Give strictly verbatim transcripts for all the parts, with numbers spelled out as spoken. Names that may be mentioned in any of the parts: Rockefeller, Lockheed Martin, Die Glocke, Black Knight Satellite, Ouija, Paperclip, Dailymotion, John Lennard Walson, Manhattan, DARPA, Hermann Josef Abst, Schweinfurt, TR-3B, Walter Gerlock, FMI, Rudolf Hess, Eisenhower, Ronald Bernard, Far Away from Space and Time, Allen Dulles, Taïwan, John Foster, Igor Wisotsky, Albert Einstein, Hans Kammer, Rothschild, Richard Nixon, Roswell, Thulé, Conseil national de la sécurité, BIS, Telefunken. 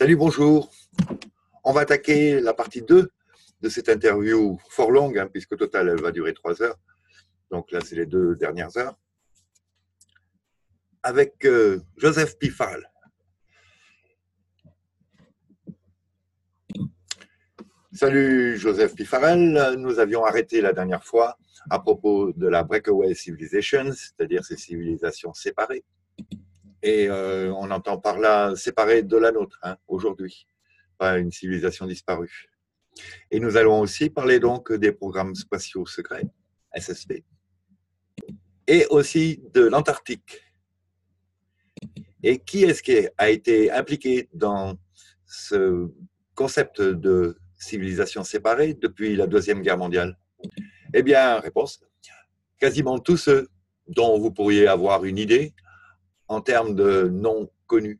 Salut, bonjour. On va attaquer la partie deux de cette interview fort longue, hein, puisque au total, elle va durer trois heures. Donc là, c'est les deux dernières heures. Avec euh, Joseph P. Farrell. Salut, Joseph P. Farrell. Nous avions arrêté la dernière fois à propos de la Breakaway Civilization, c'est-à-dire ces civilisations séparées. Et euh, on entend par là séparée de la nôtre, hein, aujourd'hui, pas une civilisation disparue. Et nous allons aussi parler donc des programmes spatiaux secrets, S S P, et aussi de l'Antarctique. Et qui est-ce qui a été impliqué dans ce concept de civilisation séparée depuis la Deuxième Guerre mondiale? Eh bien, réponse, quasiment tous ceux dont vous pourriez avoir une idée en termes de noms connus,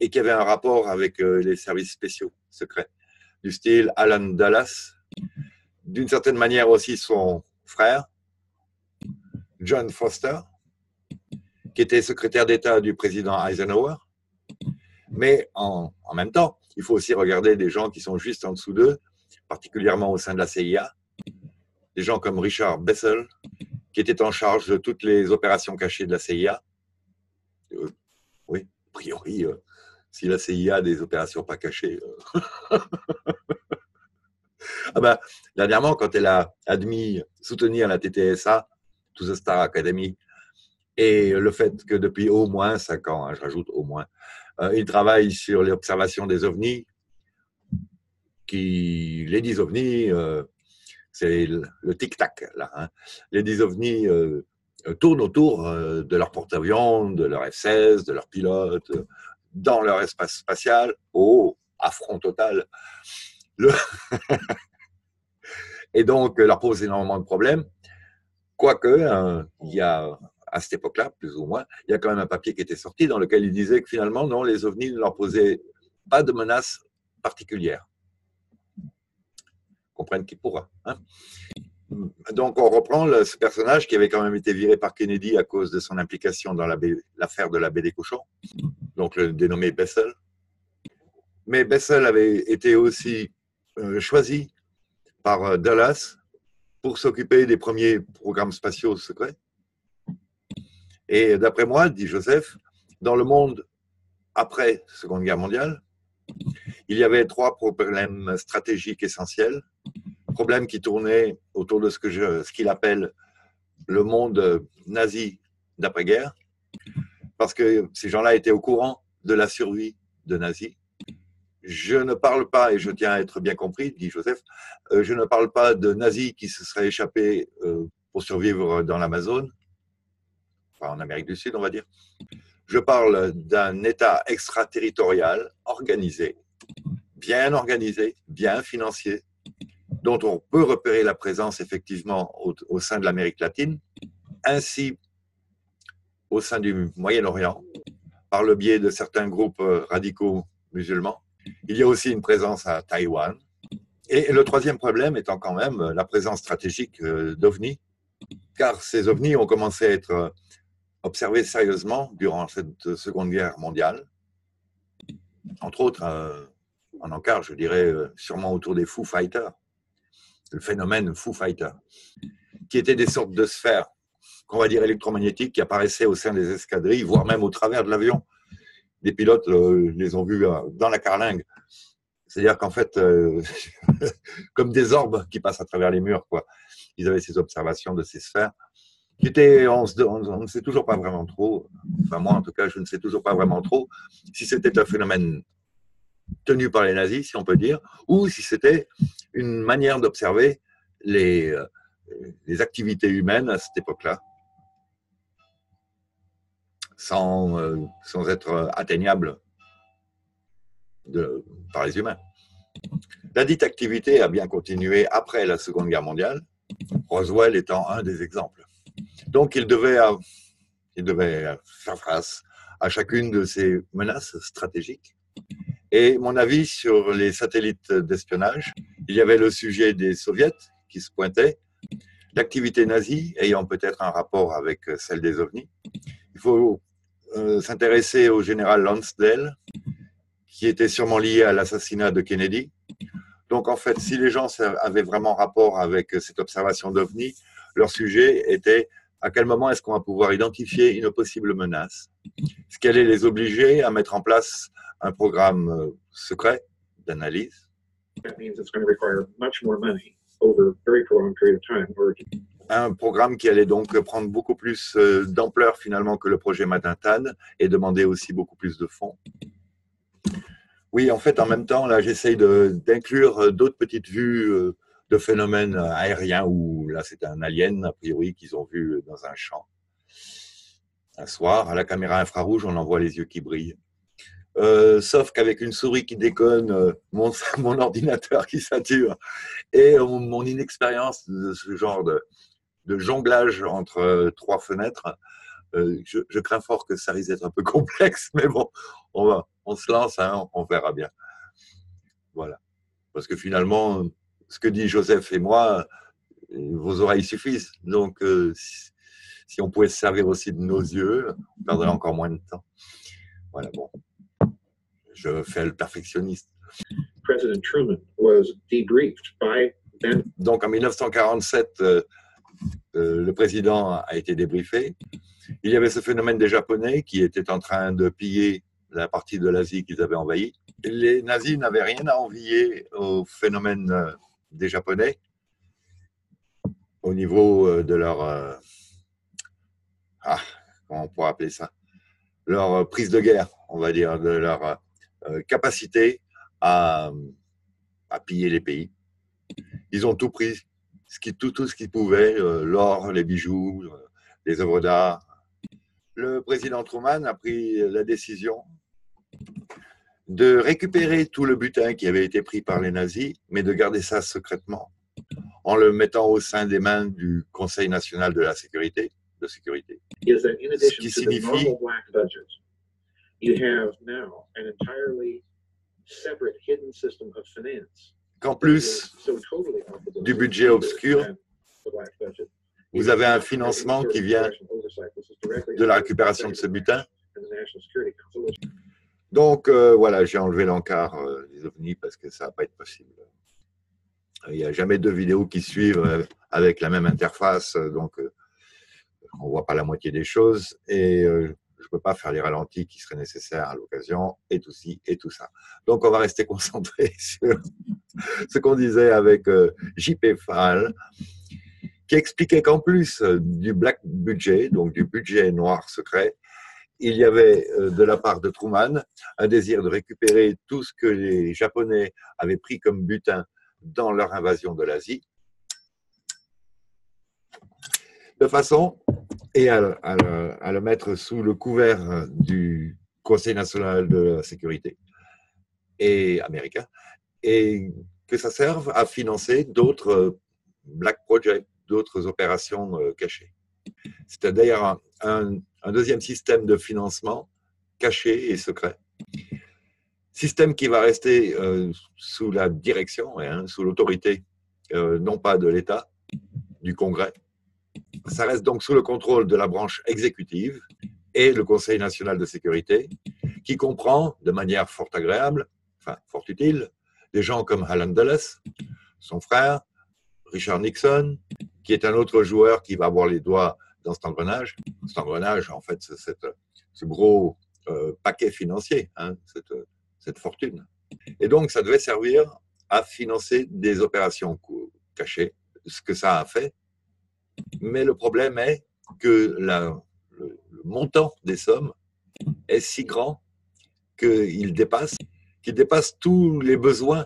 et qui avait un rapport avec les services spéciaux secrets, du style Allen Dulles, d'une certaine manière aussi son frère, John Foster, qui était secrétaire d'État du président Eisenhower. Mais en, en même temps, il faut aussi regarder des gens qui sont juste en dessous d'eux, particulièrement au sein de la C I A, des gens comme Richard Bissell, qui était en charge de toutes les opérations cachées de la C I A, Euh, oui, a priori, euh, si la C I A a des opérations pas cachées. Euh... ah ben, dernièrement, quand elle a admis soutenir la T T S A, To the Star Academy, et le fait que depuis au moins cinq ans, hein, je rajoute au moins, euh, il travaille sur l'observation des ovnis, qui, les dix ovnis, euh, c'est le, le tic-tac, là, hein, les dix ovnis... Euh, tournent autour de leur porte-avions, de leur F seize, de leur pilote, dans leur espace spatial. Oh, affront total. Le Et donc, leur pose énormément de problèmes. Quoique, hein, il y a, à cette époque-là, plus ou moins, il y a quand même un papier qui était sorti dans lequel il disait que finalement, non, les ovnis ne leur posaient pas de menace particulière. Comprenne qui pourra, hein. Donc, on reprend le, ce personnage qui avait quand même été viré par Kennedy à cause de son implication dans l'affaire la de la baie des cochons, donc le dénommé Bessel. Mais Bessel avait été aussi euh, choisi par euh, Dulles pour s'occuper des premiers programmes spatiaux secrets. Et d'après moi, dit Joseph, dans le monde après Seconde Guerre mondiale, il y avait trois problèmes stratégiques essentiels. Problème qui tournait autour de ce que je, ce qu'il appelle le monde nazi d'après-guerre, parce que ces gens-là étaient au courant de la survie de nazis. Je ne parle pas, et je tiens à être bien compris, dit Joseph, euh, je ne parle pas de nazis qui se seraient échappés euh, pour survivre dans l'Amazone, enfin en Amérique du Sud, on va dire. Je parle d'un État extraterritorial organisé, bien organisé, bien financier, dont on peut repérer la présence effectivement au, au sein de l'Amérique latine, ainsi au sein du Moyen-Orient, par le biais de certains groupes radicaux musulmans. Il y a aussi une présence à Taïwan. Et le troisième problème étant quand même la présence stratégique d'ovnis, car ces ovnis ont commencé à être observés sérieusement durant cette Seconde Guerre mondiale, entre autres en encart, je dirais, sûrement autour des Foo Fighters, le phénomène Foo Fighters, qui étaient des sortes de sphères, qu'on va dire électromagnétiques, qui apparaissaient au sein des escadrilles, voire même au travers de l'avion. Les pilotes euh, les ont vus euh, dans la carlingue. C'est-à-dire qu'en fait, euh, comme des orbes qui passent à travers les murs, quoi. Ils avaient ces observations de ces sphères. Qui étaient, on, se, on, on ne sait toujours pas vraiment trop, enfin moi en tout cas, je ne sais toujours pas vraiment trop, si c'était un phénomène tenu par les nazis, si on peut dire, ou si c'était une manière d'observer les, euh, les activités humaines à cette époque-là, sans, euh, sans être atteignable de, par les humains. La dite activité a bien continué après la Seconde Guerre mondiale, Roswell étant un des exemples. Donc il devait, il devait faire face à chacune de ces menaces stratégiques. Et mon avis sur les satellites d'espionnage, il y avait le sujet des soviets qui se pointaient, l'activité nazie ayant peut-être un rapport avec celle des ovnis. Il faut euh, s'intéresser au général Lansdale, qui était sûrement lié à l'assassinat de Kennedy. Donc, en fait, si les gens avaient vraiment rapport avec cette observation d'OVNI, leur sujet était à quel moment est-ce qu'on va pouvoir identifier une possible menace, ce qui allait les obliger à mettre en place un programme secret d'analyse. Un programme qui allait donc prendre beaucoup plus d'ampleur finalement que le projet Manhattan et demander aussi beaucoup plus de fonds. Oui, en fait, en même temps, là, j'essaye d'inclure d'autres petites vues de phénomènes aériens où là, c'est un alien, a priori, qu'ils ont vu dans un champ. Un soir, à la caméra infrarouge, on en voit les yeux qui brillent. Euh, sauf qu'avec une souris qui déconne, euh, mon, mon ordinateur qui sature et euh, mon inexpérience de ce genre de, de jonglage entre euh, trois fenêtres, euh, je, je crains fort que ça risque d'être un peu complexe, mais bon, on, va, on se lance, hein, on, on verra bien. Voilà. Parce que finalement, ce que dit Joseph et moi, vos oreilles suffisent. Donc, euh, si, si on pouvait se servir aussi de nos yeux, on perdrait encore moins de temps. Voilà, bon. Je fais le perfectionniste. President Truman was debriefed by then. Donc en mille neuf cent quarante-sept, euh, euh, le président a été débriefé. Il y avait ce phénomène des Japonais qui étaient en train de piller la partie de l'Asie qu'ils avaient envahie. Les nazis n'avaient rien à envier au phénomène euh, des Japonais au niveau euh, de leur... Euh, ah, comment on pourrait appeler ça? Leur euh, prise de guerre, on va dire, de leur... Euh, capacité à, à piller les pays. Ils ont tout pris, ce qui, tout, tout ce qu'ils pouvaient, euh, l'or, les bijoux, euh, les œuvres d'art. Le président Truman a pris la décision de récupérer tout le butin qui avait été pris par les nazis, mais de garder ça secrètement, en le mettant au sein des mains du Conseil national de la sécurité, de sécurité. Ce qui signifie... qu'en plus du budget obscur, vous avez un financement qui vient de la récupération de ce butin. Donc euh, voilà, j'ai enlevé l'encart euh, des ovnis parce que ça ne va pas être possible. Il n'y a jamais deux vidéos qui suivent euh, avec la même interface, donc euh, on ne voit pas la moitié des choses et... Euh, je ne peux pas faire les ralentis qui seraient nécessaires à l'occasion, et tout ci, et tout ça. Donc, on va rester concentré sur ce qu'on disait avec J P Farrell, qui expliquait qu'en plus du black budget, donc du budget noir secret, il y avait de la part de Truman un désir de récupérer tout ce que les Japonais avaient pris comme butin dans leur invasion de l'Asie, de façon... et à le, à, le, à le mettre sous le couvert du Conseil national de la sécurité et américain, et que ça serve à financer d'autres black projects, d'autres opérations cachées. C'est d'ailleurs un, un, un deuxième système de financement caché et secret. Système qui va rester euh, sous la direction, hein, sous l'autorité, euh, non pas de l'État, du Congrès. Ça reste donc sous le contrôle de la branche exécutive et le Conseil national de sécurité, qui comprend de manière fort agréable, enfin fort utile, des gens comme Allen Dulles, son frère, Richard Nixon, qui est un autre joueur qui va avoir les doigts dans cet engrenage. Cet engrenage, en fait, c'est cette, ce gros euh, paquet financier, hein, cette, cette fortune. Et donc, ça devait servir à financer des opérations cachées, ce que ça a fait. Mais le problème est que la, le, le montant des sommes est si grand qu'il dépasse, qu'il dépasse tous les besoins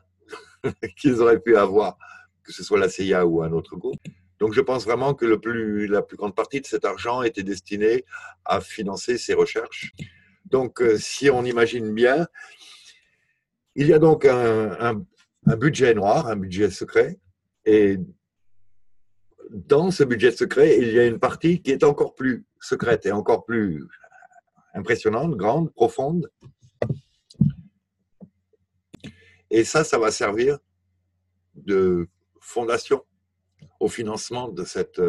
qu'ils auraient pu avoir, que ce soit la C I A ou un autre groupe. Donc je pense vraiment que le plus, la plus grande partie de cet argent était destinée à financer ces recherches. Donc si on imagine bien, il y a donc un, un, un budget noir, un budget secret, et dans ce budget secret, il y a une partie qui est encore plus secrète et encore plus impressionnante, grande, profonde. Et ça, ça va servir de fondation au financement de cette,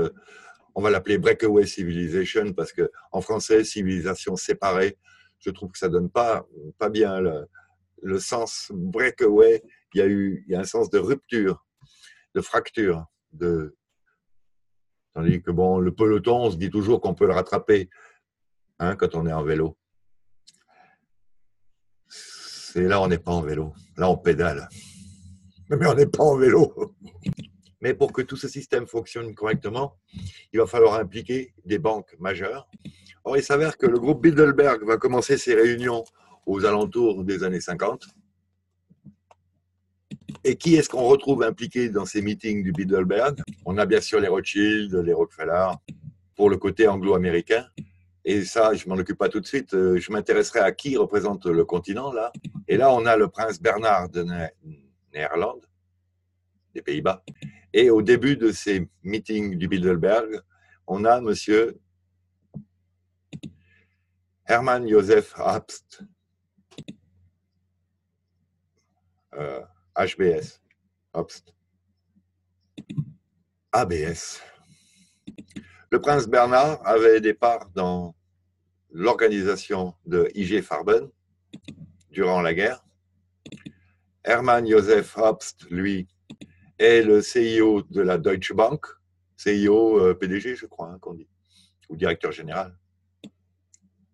on va l'appeler breakaway civilization, parce qu'en français, civilisation séparée, je trouve que ça ne donne pas, pas bien le, le sens breakaway, il y a eu il y a un sens de rupture, de fracture. De... Tandis que bon, le peloton, on se dit toujours qu'on peut le rattraper hein, quand on est en vélo. C'est là, on n'est pas en vélo. Là, on pédale. Mais on n'est pas en vélo. Mais pour que tout ce système fonctionne correctement, il va falloir impliquer des banques majeures. Or, il s'avère que le groupe Bilderberg va commencer ses réunions aux alentours des années cinquante. Et qui est-ce qu'on retrouve impliqué dans ces meetings du Bilderberg? On a bien sûr les Rothschild, les Rockefeller, pour le côté anglo-américain. Et ça, je ne m'en occupe pas tout de suite. Je m'intéresserai à qui représente le continent, là. Et là, on a le prince Bernard de Néerlande, des Pays-Bas. Et au début de ces meetings du Bilderberg, on a monsieur Hermann Josef Abst, euh, H B S, Abst, A B S. Le prince Bernard avait des parts dans l'organisation de I G Farben durant la guerre. Hermann Josef Abst, lui, est le C E O de la Deutsche Bank, C E O P D G, je crois, hein, qu'on dit, ou directeur général,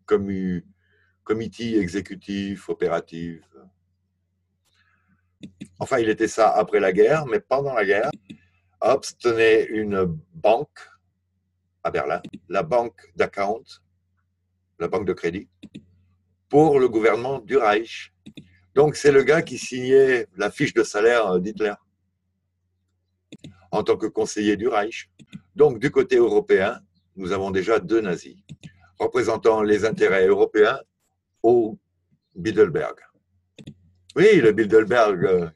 commu, committee exécutif, opératif. Enfin, il était ça après la guerre, mais pendant la guerre, Abst tenait une banque à Berlin, la banque d'account, la banque de crédit, pour le gouvernement du Reich. Donc, c'est le gars qui signait la fiche de salaire d'Hitler en tant que conseiller du Reich. Donc, du côté européen, nous avons déjà deux nazis représentant les intérêts européens au Bilderberg. Oui, le Bilderberg.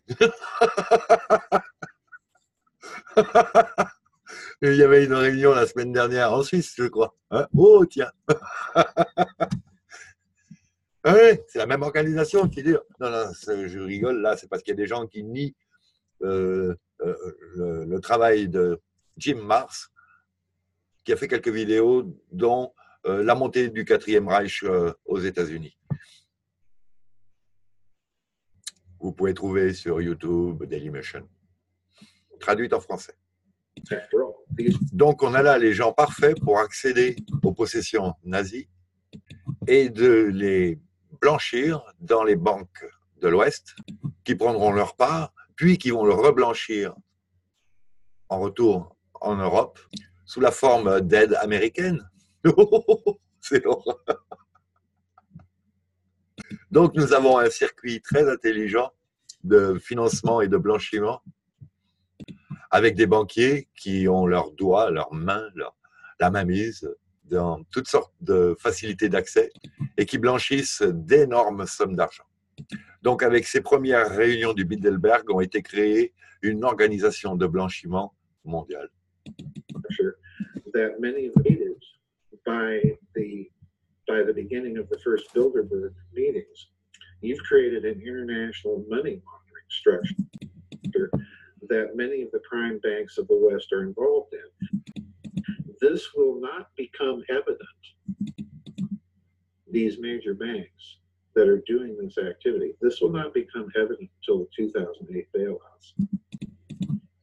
Il y avait une réunion la semaine dernière en Suisse, je crois. Hein? Oh, tiens. Oui, c'est la même organisation qui dure. Non, non, je rigole là, c'est parce qu'il y a des gens qui nient euh, euh, le, le travail de Jim Mars, qui a fait quelques vidéos, dont euh, la montée du Quatrième Reich euh, aux États-Unis. Vous pouvez trouver sur YouTube, Dailymotion, traduite en français. Donc, on a là les gens parfaits pour accéder aux possessions nazies et de les blanchir dans les banques de l'Ouest qui prendront leur part, puis qui vont le reblanchir en retour en Europe sous la forme d'aide américaine. C'est horrible. Donc, nous avons un circuit très intelligent de financement et de blanchiment avec des banquiers qui ont leurs doigts, leurs mains, leur, la mainmise dans toutes sortes de facilités d'accès et qui blanchissent d'énormes sommes d'argent. Donc, avec ces premières réunions du Bilderberg, ont été créées une organisation de blanchiment mondiale. That many of the leaders by the by the beginning of the first Bilderberg meetings, you've created an international money laundering structure that many of the prime banks of the West are involved in. This will not become evident, these major banks that are doing this activity, this will not become evident until the two thousand eight bailouts.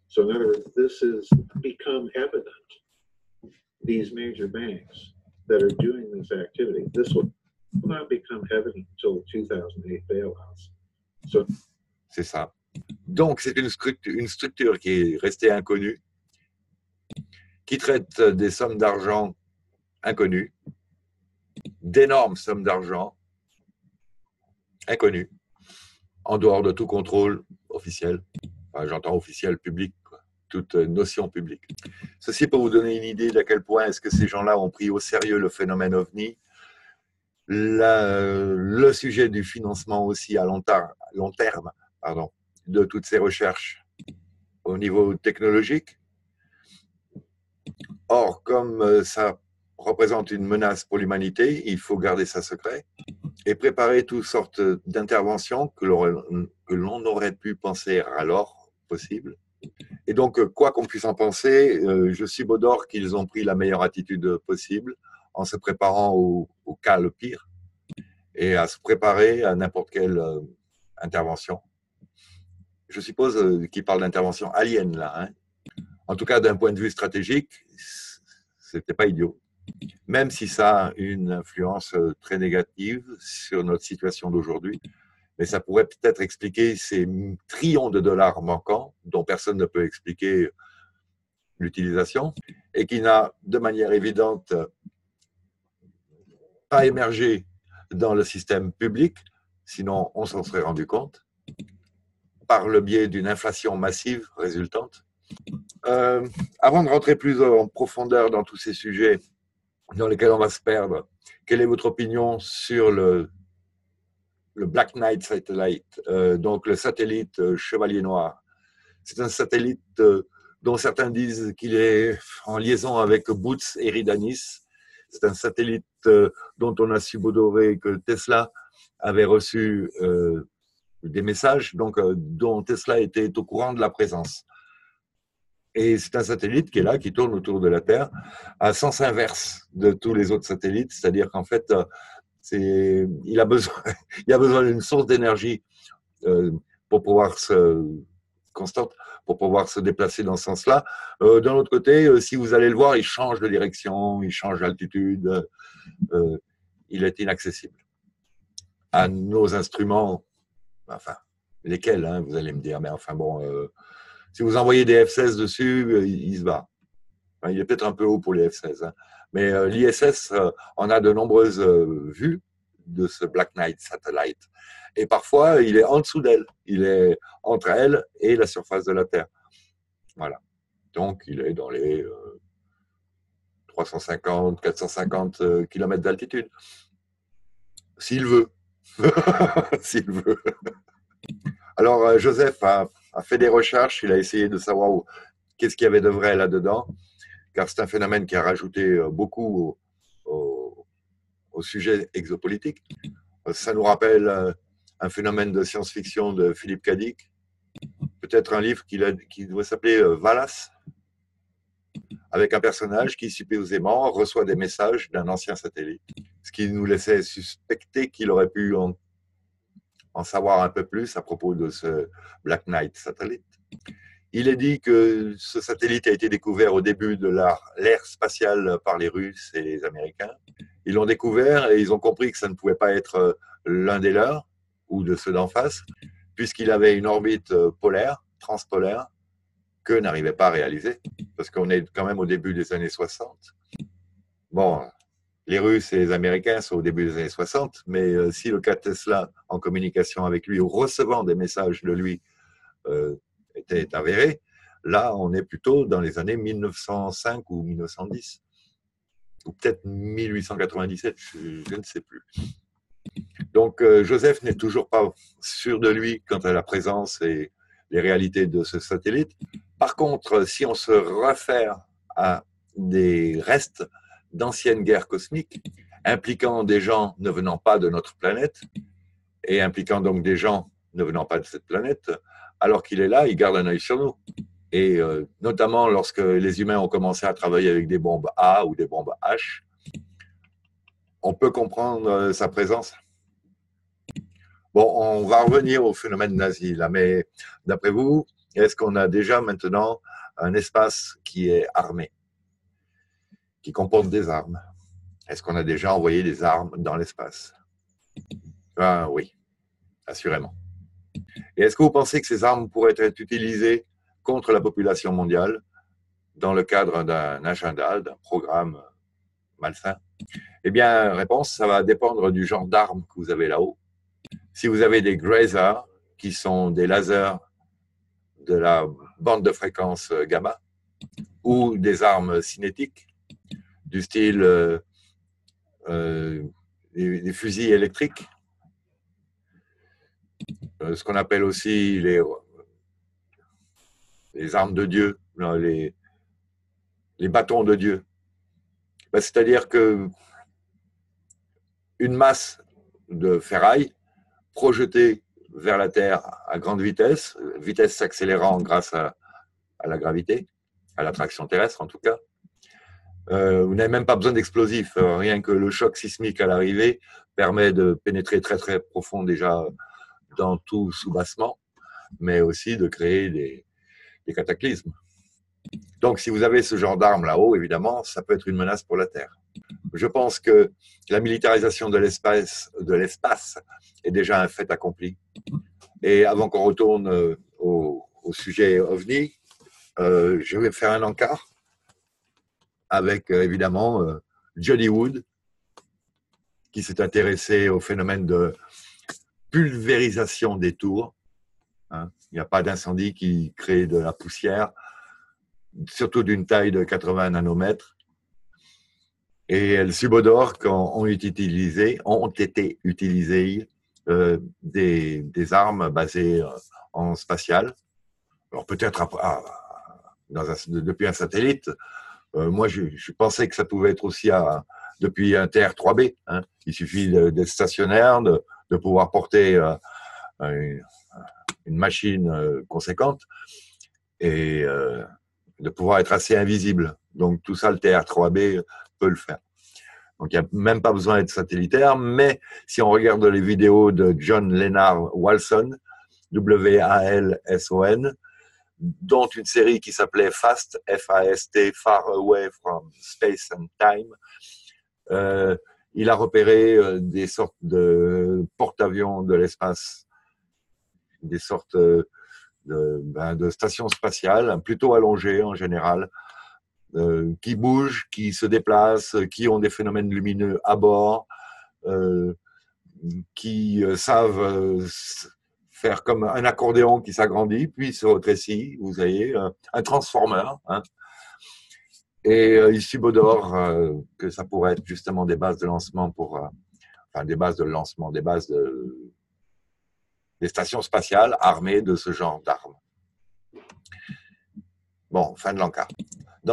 So in other words, this has become evident, these major banks that are doing this activity. This will not become evident until two thousand eight bailouts. So... C'est ça. Donc, c'est une structure, une structure qui est restée inconnue, qui traite des sommes d'argent inconnues, d'énormes sommes d'argent inconnues, en dehors de tout contrôle officiel. Enfin, j'entends officiel, public, quoi. Toute notion publique. Ceci pour vous donner une idée d'à quel point est-ce que ces gens-là ont pris au sérieux le phénomène OVNI, la, le sujet du financement aussi à long, tar, long terme pardon, de toutes ces recherches au niveau technologique. Or, comme ça représente une menace pour l'humanité, il faut garder ça secret et préparer toutes sortes d'interventions que l'on aurait pu penser alors possible. Et donc, quoi qu'on puisse en penser, je subodore qu'ils ont pris la meilleure attitude possible en se préparant au, au cas le pire et à se préparer à n'importe quelle intervention. Je suppose qu'il parle d'intervention alien, là. Hein. En tout cas, d'un point de vue stratégique, c'était pas idiot. Même si ça a une influence très négative sur notre situation d'aujourd'hui, mais ça pourrait peut-être expliquer ces trillions de dollars manquants, dont personne ne peut expliquer l'utilisation, et qui n'a de manière évidente pas émergé dans le système public, sinon on s'en serait rendu compte, par le biais d'une inflation massive résultante. Euh, avant de rentrer plus en profondeur dans tous ces sujets dans lesquels on va se perdre, quelle est votre opinion sur le, le Black Knight Satellite, euh, donc le satellite Chevalier Noir? C'est un satellite euh, dont certains disent qu'il est en liaison avec Boots et Eridanis. C'est un satellite euh, dont on a subodoré que Tesla avait reçu euh, des messages, donc euh, dont Tesla était au courant de la présence. Et c'est un satellite qui est là, qui tourne autour de la Terre, à sens inverse de tous les autres satellites, c'est-à-dire qu'en fait, c'est, il a besoin, il a besoin d'une source d'énergie pour pouvoir se constante, pour pouvoir se déplacer dans ce sens-là. D'un autre côté, si vous allez le voir, il change de direction, il change d'altitude, il est inaccessible à nos instruments, enfin lesquels, hein, vous allez me dire, mais enfin bon. Euh, Si vous envoyez des F seize dessus, il se bat. Il est peut-être un peu haut pour les F seize. Hein. Mais euh, l'I S S euh, en a de nombreuses euh, vues de ce Black Knight Satellite. Et parfois, il est en dessous d'elle. Il est entre elle et la surface de la Terre. Voilà. Donc, il est dans les euh, trois cent cinquante, quatre cent cinquante euh, kilomètres d'altitude. S'il veut. S'il veut. Alors, euh, Joseph a... a fait des recherches, il a essayé de savoir où, qu'est-ce qu'il y avait de vrai là-dedans, car c'est un phénomène qui a rajouté beaucoup au, au, au sujet exopolitique. Ça nous rappelle un phénomène de science-fiction de Philippe K. Dick, peut-être un livre qui, qui doit s'appeler Valas, avec un personnage qui supposément reçoit des messages d'un ancien satellite, ce qui nous laissait suspecter qu'il aurait pu en en savoir un peu plus à propos de ce Black Knight satellite. Il est dit que ce satellite a été découvert au début de l'ère spatiale par les Russes et les Américains. Ils l'ont découvert et ils ont compris que ça ne pouvait pas être l'un des leurs ou de ceux d'en face, puisqu'il avait une orbite polaire, transpolaire, que n'arrivait pas à réaliser, parce qu'on est quand même au début des années soixante. Bon... Les Russes et les Américains sont au début des années soixante, mais si le cas de Tesla, en communication avec lui ou recevant des messages de lui, euh, était avéré, là, on est plutôt dans les années mille neuf cent cinq ou mille neuf cent dix, ou peut-être mille huit cent quatre-vingt-dix-sept, je, je ne sais plus. Donc, euh, Joseph n'est toujours pas sûr de lui quant à la présence et les réalités de ce satellite. Par contre, si on se réfère à des restes d'anciennes guerres cosmiques impliquant des gens ne venant pas de notre planète et impliquant donc des gens ne venant pas de cette planète, alors qu'il est là, il garde un œil sur nous. Et euh, notamment lorsque les humains ont commencé à travailler avec des bombes A ou des bombes H, on peut comprendre euh, sa présence. Bon, on va revenir au phénomène nazi, là, mais d'après vous, est-ce qu'on a déjà maintenant un espace qui est armé, qui comporte des armes? Est-ce qu'on a déjà envoyé des armes dans l'espace? Ben oui, assurément. Et est-ce que vous pensez que ces armes pourraient être utilisées contre la population mondiale dans le cadre d'un agenda, d'un programme malsain? Eh bien, réponse, ça va dépendre du genre d'armes que vous avez là-haut. Si vous avez des grazers, qui sont des lasers de la bande de fréquence gamma, ou des armes cinétiques, du style euh, euh, des, des fusils électriques, euh, ce qu'on appelle aussi les, les armes de Dieu, non, les, les bâtons de Dieu. Ben, c'est-à-dire que une masse de ferraille projetée vers la Terre à grande vitesse, vitesse s'accélérant grâce à, à la gravité, à l'attraction terrestre en tout cas, Euh, vous n'avez même pas besoin d'explosifs, euh, rien que le choc sismique à l'arrivée permet de pénétrer très très profond déjà dans tout soubassement, mais aussi de créer des, des cataclysmes. Donc, si vous avez ce genre d'armes là-haut, évidemment, ça peut être une menace pour la Terre. Je pense que la militarisation de l'espace de l'espace est déjà un fait accompli. Et avant qu'on retourne au, au sujet OVNI, euh, je vais faire un encart avec, évidemment, euh, Jody Wood, qui s'est intéressé au phénomène de pulvérisation des tours. Hein, il n'y a pas d'incendie qui crée de la poussière, surtout d'une taille de quatre-vingts nanomètres. Et elle subodore quand ont été utilisées, ont été utilisées euh, des, des armes basées en spatial. Alors peut-être depuis un satellite. Euh, moi, je, je pensais que ça pouvait être aussi à, depuis un T R trois B. Hein. Il suffit d'être stationnaire, de, de pouvoir porter euh, une, une machine conséquente et euh, de pouvoir être assez invisible. Donc tout ça, le T R trois B peut le faire. Donc il n'y a même pas besoin d'être satellitaire, mais si on regarde les vidéos de John Lennard Walson, W A L S O N, dont une série qui s'appelait FAST, F A S T, Far Away from Space and Time, euh, il a repéré des sortes de porte-avions de l'espace, des sortes de, ben, de stations spatiales, plutôt allongées en général, Euh, qui bougent, qui se déplacent, qui ont des phénomènes lumineux à bord, euh, qui euh, savent euh, faire comme un accordéon qui s'agrandit, puis se rétrécit, vous voyez, euh, un transformeur. Hein. Et euh, il subodore euh, que ça pourrait être justement des bases de lancement pour... Euh, enfin, des bases de lancement, des bases de... des stations spatiales armées de ce genre d'armes. Bon, fin de l'encart.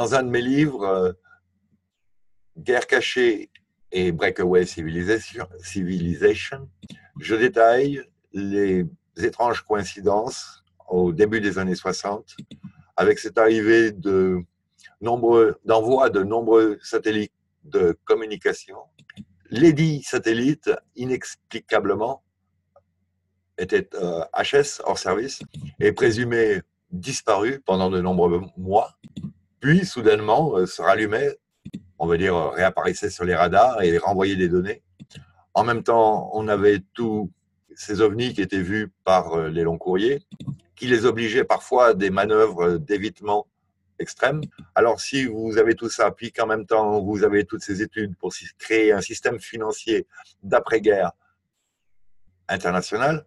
Dans un de mes livres, euh, Guerre cachée et Breakaway Civilization, Civilization, je détaille les étranges coïncidences au début des années soixante avec cette arrivée de nombreux, d'envoi de nombreux satellites de communication. Les dix satellites, inexplicablement, étaient euh, H S, hors service, et présumés disparus pendant de nombreux mois. Puis, soudainement, euh, se rallumait, on va dire, euh, réapparaissait sur les radars et renvoyait des données. En même temps, on avait tous ces ovnis qui étaient vus par euh, les longs courriers, qui les obligeaient parfois à des manœuvres d'évitement extrêmes. Alors, si vous avez tout ça, puis qu'en même temps, vous avez toutes ces études pour créer un système financier d'après-guerre international,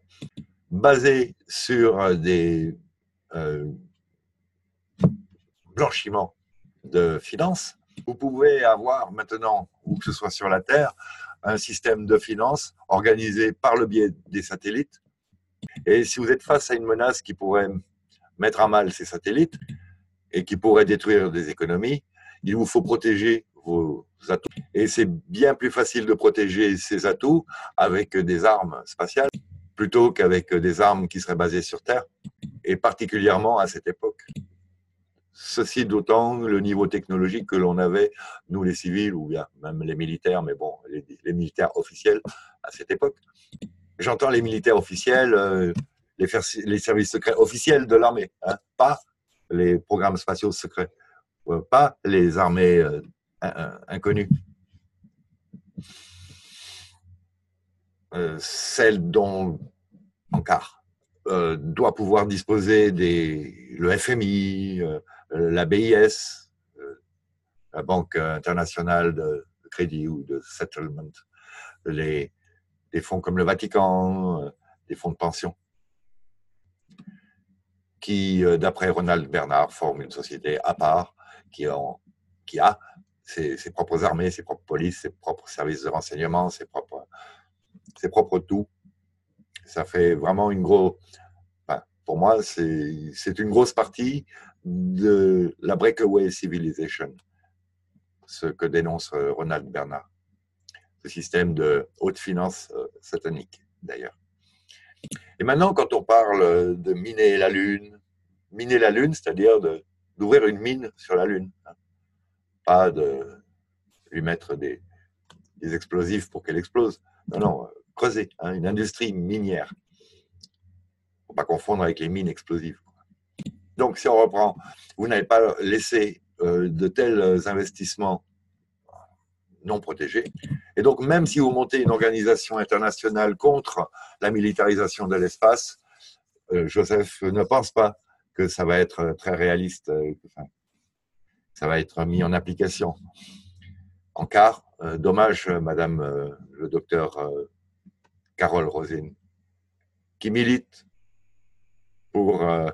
basé sur des... Euh, blanchiment de finances, vous pouvez avoir maintenant, ou que ce soit sur la Terre, un système de finances organisé par le biais des satellites. Et si vous êtes face à une menace qui pourrait mettre à mal ces satellites et qui pourrait détruire des économies, il vous faut protéger vos atouts. Et c'est bien plus facile de protéger ces atouts avec des armes spatiales plutôt qu'avec des armes qui seraient basées sur Terre, et particulièrement à cette époque. Ceci d'autant le niveau technologique que l'on avait, nous les civils, ou bien même les militaires, mais bon, les, les militaires officiels à cette époque. J'entends les militaires officiels, euh, les, les services secrets officiels de l'armée, hein, pas les programmes spatiaux secrets, euh, pas les armées euh, inconnues. Euh, celles dont, en quart, euh, doit pouvoir disposer des, le F M I, euh, la B I S, la Banque internationale de crédit ou de settlement, les, des fonds comme le Vatican, des fonds de pension, qui, d'après Ronald Bernard, forment une société à part, qui, ont, qui a ses, ses propres armées, ses propres polices, ses propres services de renseignement, ses propres, ses propres tout. Ça fait vraiment une grosse... Enfin, pour moi, c'est une grosse partie de la Breakaway Civilization, ce que dénonce Ronald Bernard, ce système de haute finance satanique d'ailleurs. Et maintenant, quand on parle de miner la Lune, miner la Lune, c'est-à-dire d'ouvrir une mine sur la Lune, hein, pas de lui mettre des, des explosifs pour qu'elle explose, non, non, creuser, hein, une industrie minière. confondre avec les mines explosives. Donc, si on reprend, vous n'avez pas laissé euh, de tels investissements non protégés. Et donc, même si vous montez une organisation internationale contre la militarisation de l'espace, euh, Joseph ne pense pas que ça va être très réaliste, euh, enfin, ça va être mis en application. En quart, euh, dommage, Madame euh, le docteur euh, Carole Rosine, qui milite pour euh,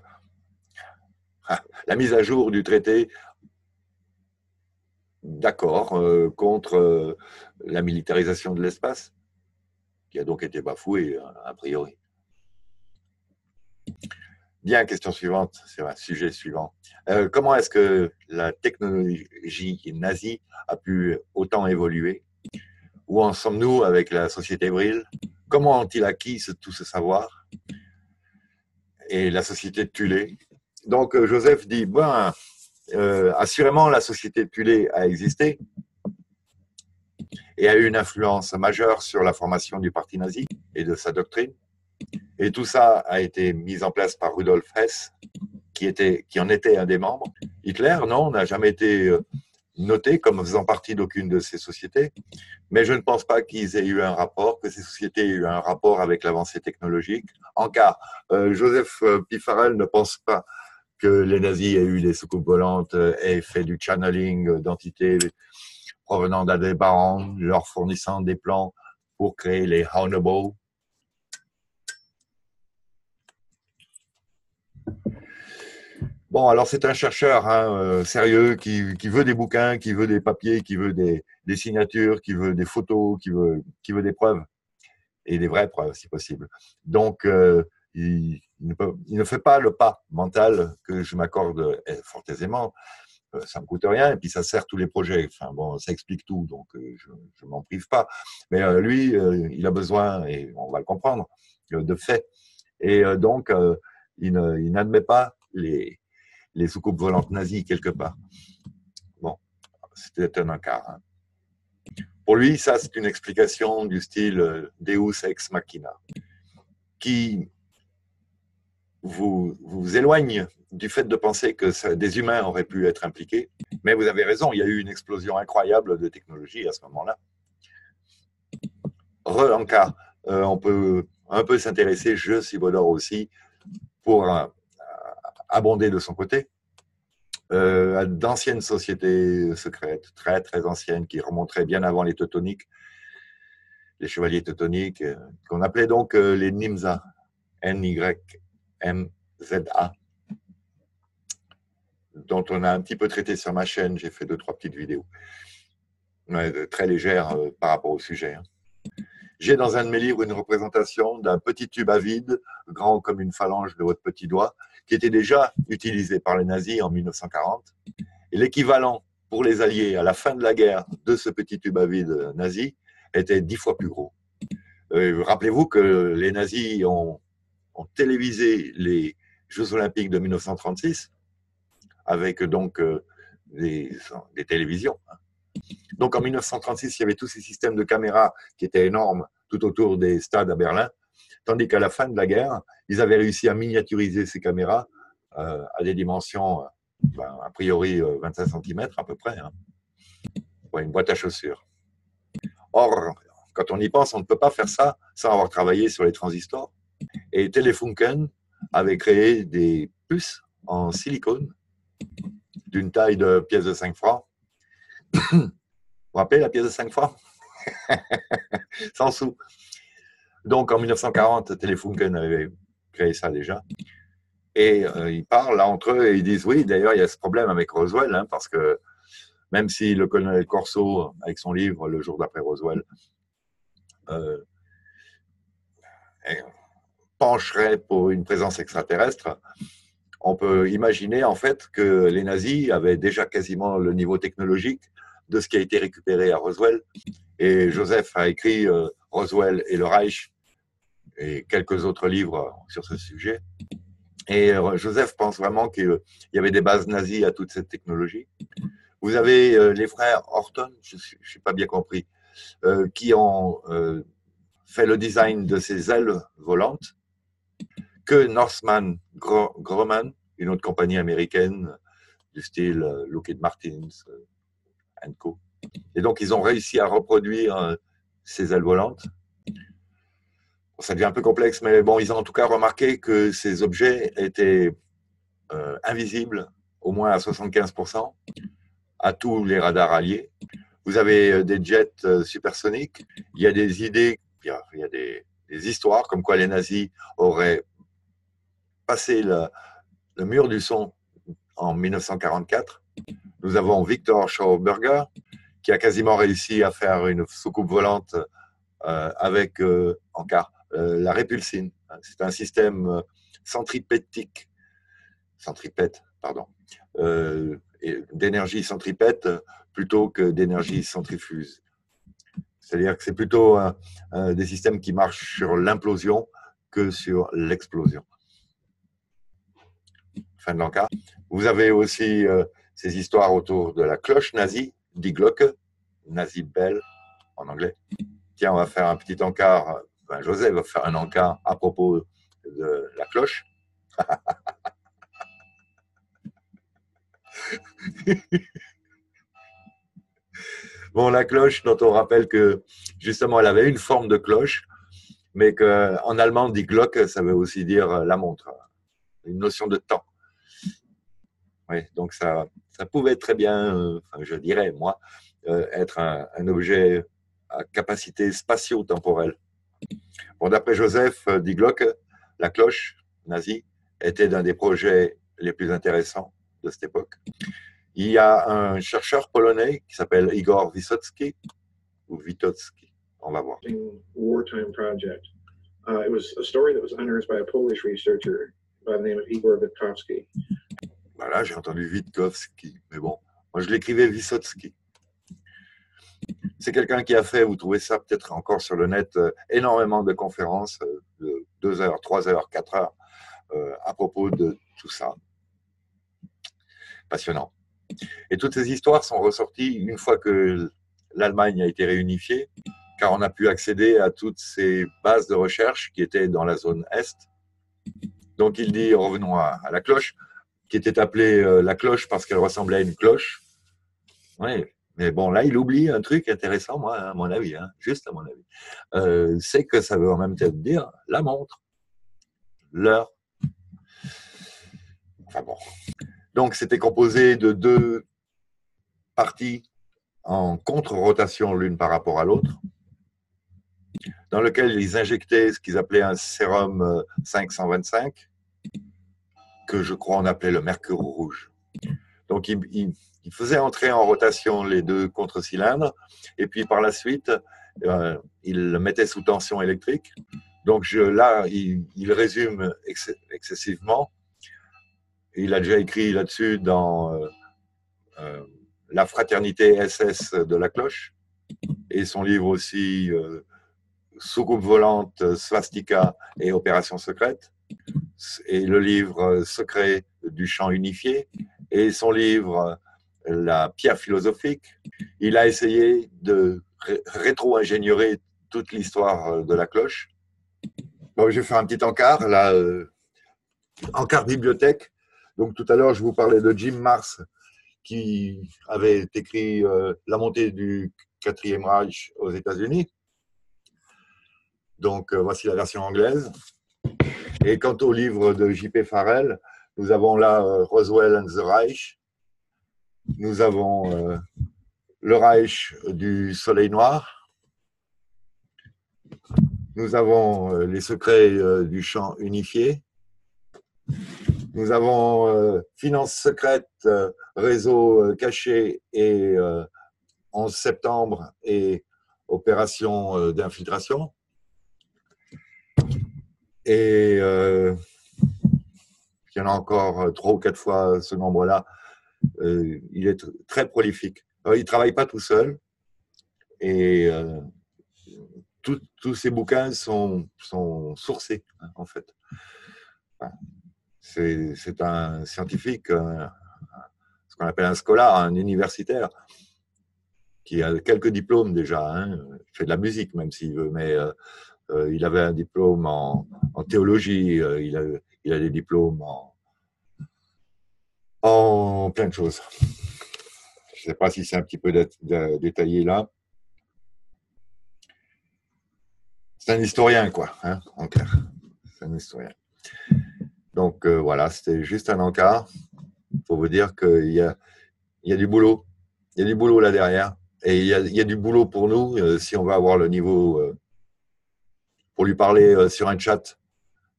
la mise à jour du traité d'accord euh, contre euh, la militarisation de l'espace, qui a donc été bafouée, a priori. Bien, question suivante, c'est un sujet suivant. Euh, comment est-ce que la technologie nazie a pu autant évoluer? Où en sommes-nous avec la société Brill? Comment ont-ils acquis ce, tout ce savoir? Et la société de Thulé? Donc, Joseph dit, ben, euh, assurément, la société de Thulé a existé et a eu une influence majeure sur la formation du parti nazi et de sa doctrine. Et tout ça a été mis en place par Rudolf Hess, qui, était, qui en était un des membres. Hitler, non, n'a jamais été noté comme faisant partie d'aucune de ces sociétés, mais je ne pense pas qu'ils aient eu un rapport, que ces sociétés aient eu un rapport avec l'avancée technologique. En cas, euh, Joseph P. Farrell ne pense pas que les nazis aient eu des soucoupes volantes, aient fait du channeling d'entités provenant d'Adébaran, leur fournissant des plans pour créer les Honobo. Bon, alors c'est un chercheur hein, euh, sérieux qui, qui veut des bouquins, qui veut des papiers, qui veut des, des signatures, qui veut des photos, qui veut, qui veut des preuves, et des vraies preuves si possible. Donc, euh, il, il, ne peut, il ne fait pas le pas mental que je m'accorde fort aisément. Euh, ça ne me coûte rien et puis ça sert tous les projets. Enfin bon, ça explique tout, donc euh, je ne m'en prive pas. Mais euh, lui, euh, il a besoin, et on va le comprendre, euh, de faits. Et euh, donc, euh, il n'admet pas les... les soucoupes volantes nazies quelque part. Bon, c'était un encart. Hein. Pour lui, ça, c'est une explication du style Deus ex machina, qui vous, vous éloigne du fait de penser que ça, des humains auraient pu être impliqués. Mais vous avez raison, il y a eu une explosion incroyable de technologie à ce moment-là. Re-encart, euh, on peut un peu s'intéresser, je Sibodor aussi, pour... Euh, abondé de son côté, euh, à d'anciennes sociétés secrètes, très très anciennes, qui remonteraient bien avant les teutoniques, les chevaliers teutoniques, euh, qu'on appelait donc euh, les Nimza, N Y M Z A, dont on a un petit peu traité sur ma chaîne, j'ai fait deux, trois petites vidéos, ouais, très légères euh, par rapport au sujet. Hein. J'ai dans un de mes livres une représentation d'un petit tube à vide, grand comme une phalange de votre petit doigt, qui était déjà utilisé par les nazis en mille neuf cent quarante. Et l'équivalent pour les Alliés à la fin de la guerre de ce petit tube à vide nazi était dix fois plus gros. Euh, rappelez-vous que les nazis ont, ont télévisé les Jeux Olympiques de mille neuf cent trente-six avec donc euh, des, des télévisions. Donc en mille neuf cent trente-six, il y avait tous ces systèmes de caméras qui étaient énormes tout autour des stades à Berlin, tandis qu'à la fin de la guerre, ils avaient réussi à miniaturiser ces caméras euh, à des dimensions, ben, a priori euh, vingt-cinq centimètres à peu près, hein. Ouais, une boîte à chaussures. Or, quand on y pense, on ne peut pas faire ça sans avoir travaillé sur les transistors. Et Telefunken avait créé des puces en silicone d'une taille de pièce de cinq francs. Vous vous rappelez la pièce de cinq francs? cent sous. Donc en mille neuf cent quarante, Telefunken avait créé ça déjà. Et euh, ils parlent là, entre eux et ils disent oui, d'ailleurs il y a ce problème avec Roswell, hein, parce que même si le colonel Corso, avec son livre Le jour d'après Roswell, euh, pencherait pour une présence extraterrestre, on peut imaginer en fait que les nazis avaient déjà quasiment le niveau technologique de ce qui a été récupéré à Roswell. Et Joseph a écrit euh, Roswell et le Reich et quelques autres livres sur ce sujet. Et euh, Joseph pense vraiment qu'il y avait des bases nazies à toute cette technologie. Vous avez euh, les frères Horton, je n'ai pas bien compris, euh, qui ont euh, fait le design de ces ailes volantes, que Northman Grumman, une autre compagnie américaine du style Lockheed Martin and Co. Et donc, ils ont réussi à reproduire ces ailes volantes. Bon, ça devient un peu complexe, mais bon, ils ont en tout cas remarqué que ces objets étaient euh, invisibles, au moins à soixante-quinze pour cent, à tous les radars alliés. Vous avez des jets euh, supersoniques, il y a des idées, il y a, il y a des, des histoires comme quoi les nazis auraient passé le, le mur du son en mille neuf cent quarante-quatre. Nous avons Victor Schauberger, qui a quasiment réussi à faire une soucoupe volante euh, avec, euh, en car, euh, la répulsine. C'est un système centripétique, centripète, pardon, euh, d'énergie centripète plutôt que d'énergie centrifuge. C'est-à-dire que c'est plutôt euh, euh, des systèmes qui marchent sur l'implosion que sur l'explosion. Fin de l'encart. Vous avez aussi euh, ces histoires autour de la cloche nazie, Die Glocke, Nazi Bell en anglais. Tiens, on va faire un petit encart. Ben, Joseph va faire un encart à propos de la cloche. Bon, la cloche, dont on rappelle que justement, elle avait une forme de cloche, mais qu'en allemand, Die Glocke, ça veut aussi dire la montre, une notion de temps. Oui, donc ça, ça pouvait très bien, euh, je dirais moi, euh, être un, un objet à capacité spatio-temporelle. Bon, d'après Joseph euh, Die Glocke, la cloche nazie était l'un des projets les plus intéressants de cette époque. Il y a un chercheur polonais qui s'appelle Igor Wisotsky, ou Witotsky, on va voir. Wartime project. Uh, it was a story that was unearthed by a Polish researcher by the name of Igor Witkowski. Voilà, j'ai entendu Witkowski, mais bon, moi je l'écrivais Wisotsky. C'est quelqu'un qui a fait, vous trouvez ça peut-être encore sur le net, euh, énormément de conférences, euh, de deux heures, trois heures, quatre heures, euh, à propos de tout ça. Passionnant. Et toutes ces histoires sont ressorties une fois que l'Allemagne a été réunifiée, car on a pu accéder à toutes ces bases de recherche qui étaient dans la zone Est. Donc il dit, revenons à, à la cloche, qui était appelée euh, la cloche parce qu'elle ressemblait à une cloche. Oui, mais bon, là, il oublie un truc intéressant, moi, à mon avis, hein, juste à mon avis. Euh, c'est que ça veut en même temps dire la montre, l'heure. Enfin bon. Donc, c'était composé de deux parties en contre-rotation l'une par rapport à l'autre, dans lequel ils injectaient ce qu'ils appelaient un sérum cinq cent vingt-cinq, que je crois on appelait le mercure rouge. Donc, ils il, il faisaient entrer en rotation les deux contre-cylindres, et puis par la suite, euh, ils le mettaient sous tension électrique. Donc, je, là, il, il résume ex excessivement. Il a déjà écrit là-dessus dans euh, euh, La fraternité S S de la cloche et son livre aussi euh, Soucoupe volante, swastika et opérations secrètes et le livre Secret du champ unifié et son livre La pierre philosophique. Il a essayé de ré rétro-ingénierer toute l'histoire de la cloche. Bon, je vais faire un petit encart, là, euh, encart bibliothèque. Donc, tout à l'heure, je vous parlais de Jim Mars, qui avait écrit euh, la montée du Quatrième Reich aux États-Unis. Donc, euh, voici la version anglaise. Et quant au livre de J P Farrell, nous avons là euh, Roswell and the Reich. Nous avons euh, le Reich du Soleil Noir. Nous avons euh, les secrets euh, du champ unifié. Nous avons euh, finances secrètes, euh, réseaux euh, cachés et euh, onze septembre et opérations euh, d'infiltration. Et euh, il y en a encore trois ou quatre fois ce nombre-là. Euh, il est très prolifique. Alors, il ne travaille pas tout seul. Et euh, tout, tous ces bouquins sont, sont sourcés, hein, en fait. Enfin, c'est un scientifique, un, ce qu'on appelle un scolar, un universitaire, qui a quelques diplômes déjà, hein. Il fait de la musique même s'il veut, mais euh, euh, il avait un diplôme en, en théologie, euh, il, a, il a des diplômes en, en plein de choses. Je ne sais pas si c'est un petit peu dé, dé, détaillé là. C'est un historien, quoi, hein, en clair. C'est un historien. Donc, euh, voilà, c'était juste un encart pour vous dire qu'il y a, il y a du boulot. Il y a du boulot là derrière. Et il y a, il y a du boulot pour nous euh, si on va avoir le niveau euh, pour lui parler euh, sur un chat.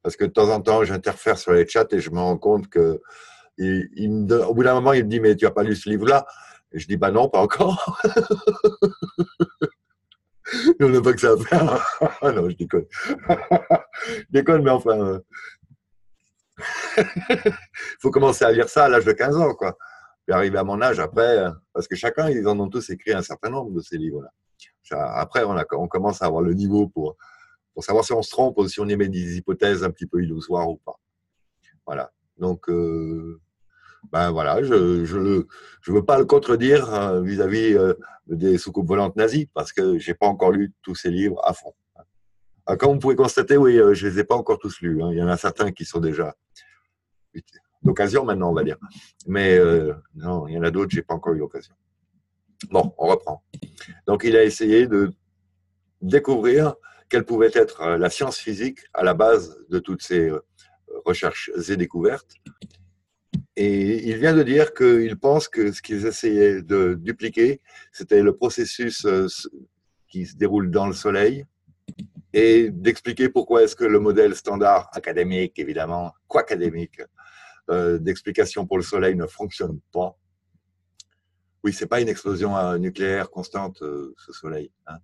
Parce que de temps en temps, j'interfère sur les chats et je me rends compte que il, il me donne, au bout d'un moment, il me dit « Mais tu n'as pas lu ce livre-là » Et je dis « Bah non, pas encore. » On n'a pas que ça à faire. Ah non, je déconne. Je déconne, mais enfin… Euh... Il faut commencer à lire ça à l'âge de quinze ans, quoi. Puis arriver à mon âge après, parce que chacun, ils en ont tous écrit un certain nombre de ces livres-là. Après, on, a, on commence à avoir le niveau pour, pour savoir si on se trompe ou si on émet des hypothèses un petit peu illusoires ou pas. Voilà. Donc, euh, ben voilà, je ne je, je veux pas le contredire vis-à-vis euh, des soucoupes volantes nazies, parce que je n'ai pas encore lu tous ces livres à fond. Comme vous pouvez constater, oui, je ne les ai pas encore tous lus. Hein. Il y en a certains qui sont déjà d'occasion maintenant, on va dire. Mais euh, non, il y en a d'autres, je n'ai pas encore eu l'occasion. Bon, on reprend. Donc, il a essayé de découvrir quelle pouvait être la science physique à la base de toutes ces recherches et découvertes. Et il vient de dire qu'il pense que ce qu'ils essayaient de dupliquer, c'était le processus qui se déroule dans le Soleil, et d'expliquer pourquoi est-ce que le modèle standard académique, évidemment, quoi académique, euh, d'explication pour le Soleil ne fonctionne pas. Oui, ce n'est pas une explosion euh, nucléaire constante, euh, ce Soleil. Hein.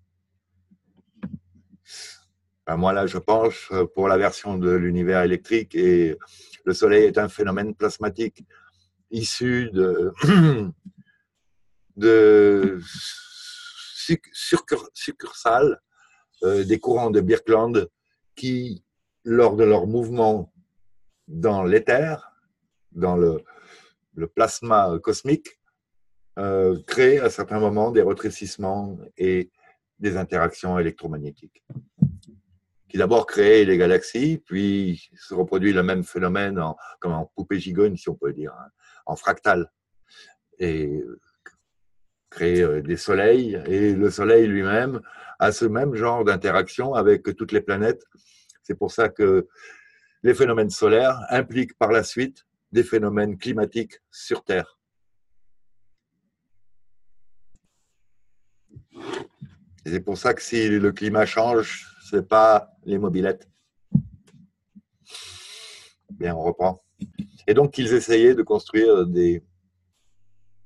Ben, moi, là, je penche pour la version de l'univers électrique, et le Soleil est un phénomène plasmatique issu de... de succursales Euh, des courants de Birkeland qui, lors de leur mouvement dans l'éther, dans le, le plasma cosmique, euh, créent à certains moments des rétrécissements et des interactions électromagnétiques. Qui d'abord créent les galaxies, puis se reproduit le même phénomène en, comme en poupée gigogne, si on peut dire, hein, en fractal, et créent des soleils, et le Soleil lui-même à ce même genre d'interaction avec toutes les planètes. C'est pour ça que les phénomènes solaires impliquent par la suite des phénomènes climatiques sur Terre. C'est pour ça que si le climat change, ce n'est pas les mobilettes. Bien, on reprend. Et donc, ils essayaient de construire des,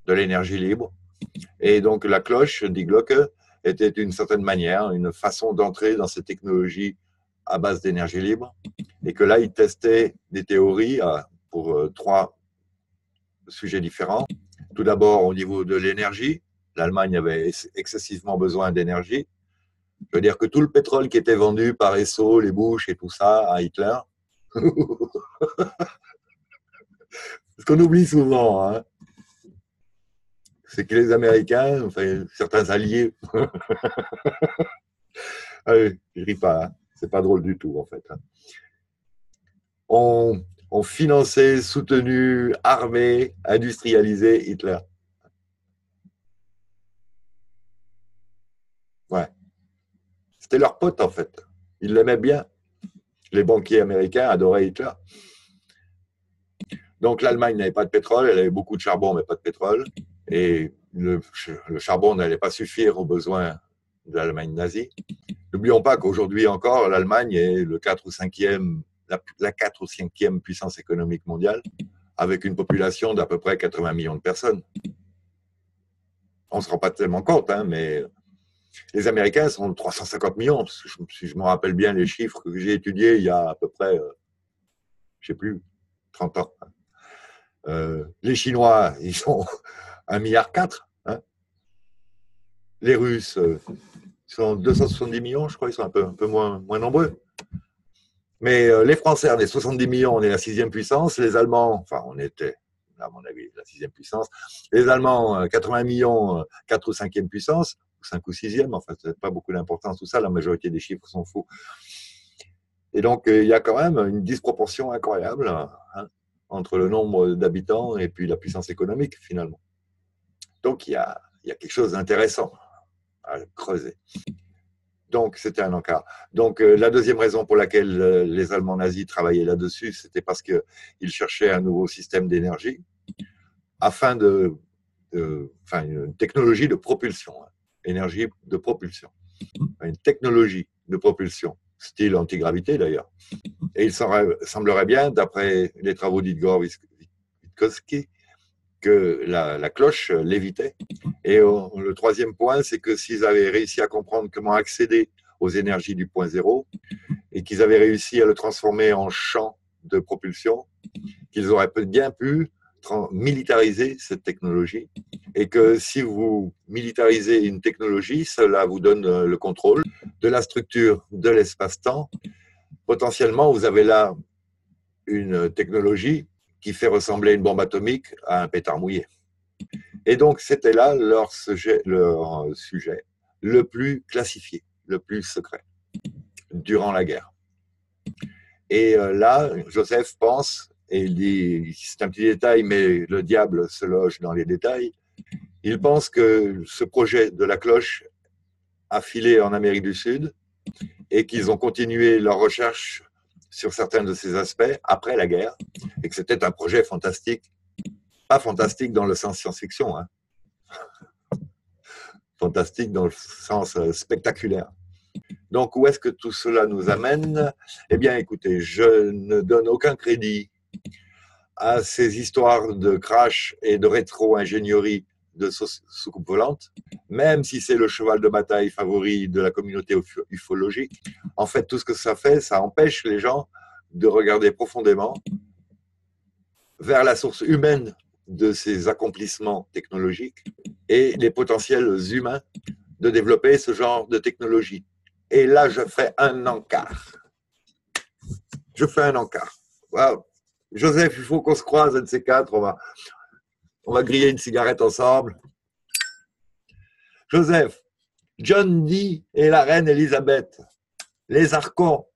de l'énergie libre. Et donc, la cloche, Die Glocke, était d'une certaine manière une façon d'entrer dans ces technologies à base d'énergie libre, et que là, ils testaient des théories pour trois sujets différents. Tout d'abord, au niveau de l'énergie, l'Allemagne avait excessivement besoin d'énergie. Je veux dire que tout le pétrole qui était vendu par Esso, les Bush et tout ça à Hitler, ce qu'on oublie souvent, hein, c'est que les Américains, enfin, certains alliés, ah oui, je ne ris pas, hein. C'est pas drôle du tout en fait, ont on financé, soutenu, armé, industrialisé Hitler. Ouais. C'était leur pote en fait, ils l'aimaient bien. Les banquiers américains adoraient Hitler. Donc l'Allemagne n'avait pas de pétrole, elle avait beaucoup de charbon mais pas de pétrole. Et le, le charbon n'allait pas suffire aux besoins de l'Allemagne nazie. N'oublions pas qu'aujourd'hui encore, l'Allemagne est le quatrième ou cinquième, la, la quatrième ou cinquième puissance économique mondiale, avec une population d'à peu près quatre-vingts millions de personnes. On ne se rend pas tellement compte, hein, mais les Américains sont trois cent cinquante millions. Si je me rappelle bien les chiffres que j'ai étudiés il y a à peu près, euh, je ne sais plus, trente ans. Euh, les Chinois, ils sont... un milliard quatre, hein. Les Russes euh, sont deux cent soixante-dix millions, je crois, ils sont un peu, un peu moins, moins nombreux. Mais euh, les Français, on est soixante-dix millions, on est la sixième puissance. Les Allemands, enfin, on était, à mon avis, la sixième puissance. Les Allemands, euh, quatre-vingts millions, quatre euh, ou cinquième puissance. cinq ou sixième, enfin, ça n'a pas beaucoup d'importance, tout ça, la majorité des chiffres sont faux. Et donc, il y a quand même une disproportion incroyable hein, entre le nombre d'habitants et puis la puissance économique, finalement. Donc, il y a, il y a quelque chose d'intéressant à creuser. Donc, c'était un encart. Donc, euh, la deuxième raison pour laquelle euh, les Allemands nazis travaillaient là-dessus, c'était parce qu'ils cherchaient un nouveau système d'énergie afin de... Enfin, une technologie de propulsion, hein, énergie de propulsion. Une technologie de propulsion, style antigravité d'ailleurs. Et il semblerait bien, d'après les travaux d'Igor Wisotsky, que la, la cloche lévitait. Et on, le troisième point, c'est que s'ils avaient réussi à comprendre comment accéder aux énergies du point zéro et qu'ils avaient réussi à le transformer en champ de propulsion, qu'ils auraient bien pu militariser cette technologie. Et que si vous militarisez une technologie, cela vous donne le contrôle de la structure de l'espace-temps. Potentiellement, vous avez là une technologie qui fait ressembler une bombe atomique à un pétard mouillé. Et donc, c'était là leur sujet, leur sujet le plus classifié, le plus secret, durant la guerre. Et là, Joseph pense, et il dit, c'est un petit détail, mais le diable se loge dans les détails, il pense que ce projet de la cloche a filé en Amérique du Sud et qu'ils ont continué leurs recherches sur certains de ces aspects après la guerre, et que c'était un projet fantastique, pas fantastique dans le sens science-fiction, hein. Fantastique dans le sens spectaculaire. Donc où est-ce que tout cela nous amène? Eh bien écoutez, je ne donne aucun crédit à ces histoires de crash et de rétro-ingénierie de soucoupe volante, même si c'est le cheval de bataille favori de la communauté ufologique. En fait, tout ce que ça fait, ça empêche les gens de regarder profondément vers la source humaine de ces accomplissements technologiques et les potentiels humains de développer ce genre de technologie. Et là, je fais un encart. Je fais un encart. Wow. Joseph, il faut qu'on se croise, un de ces quatre, on va, on va griller une cigarette ensemble. Joseph, John Dee et la reine Elisabeth, les archons,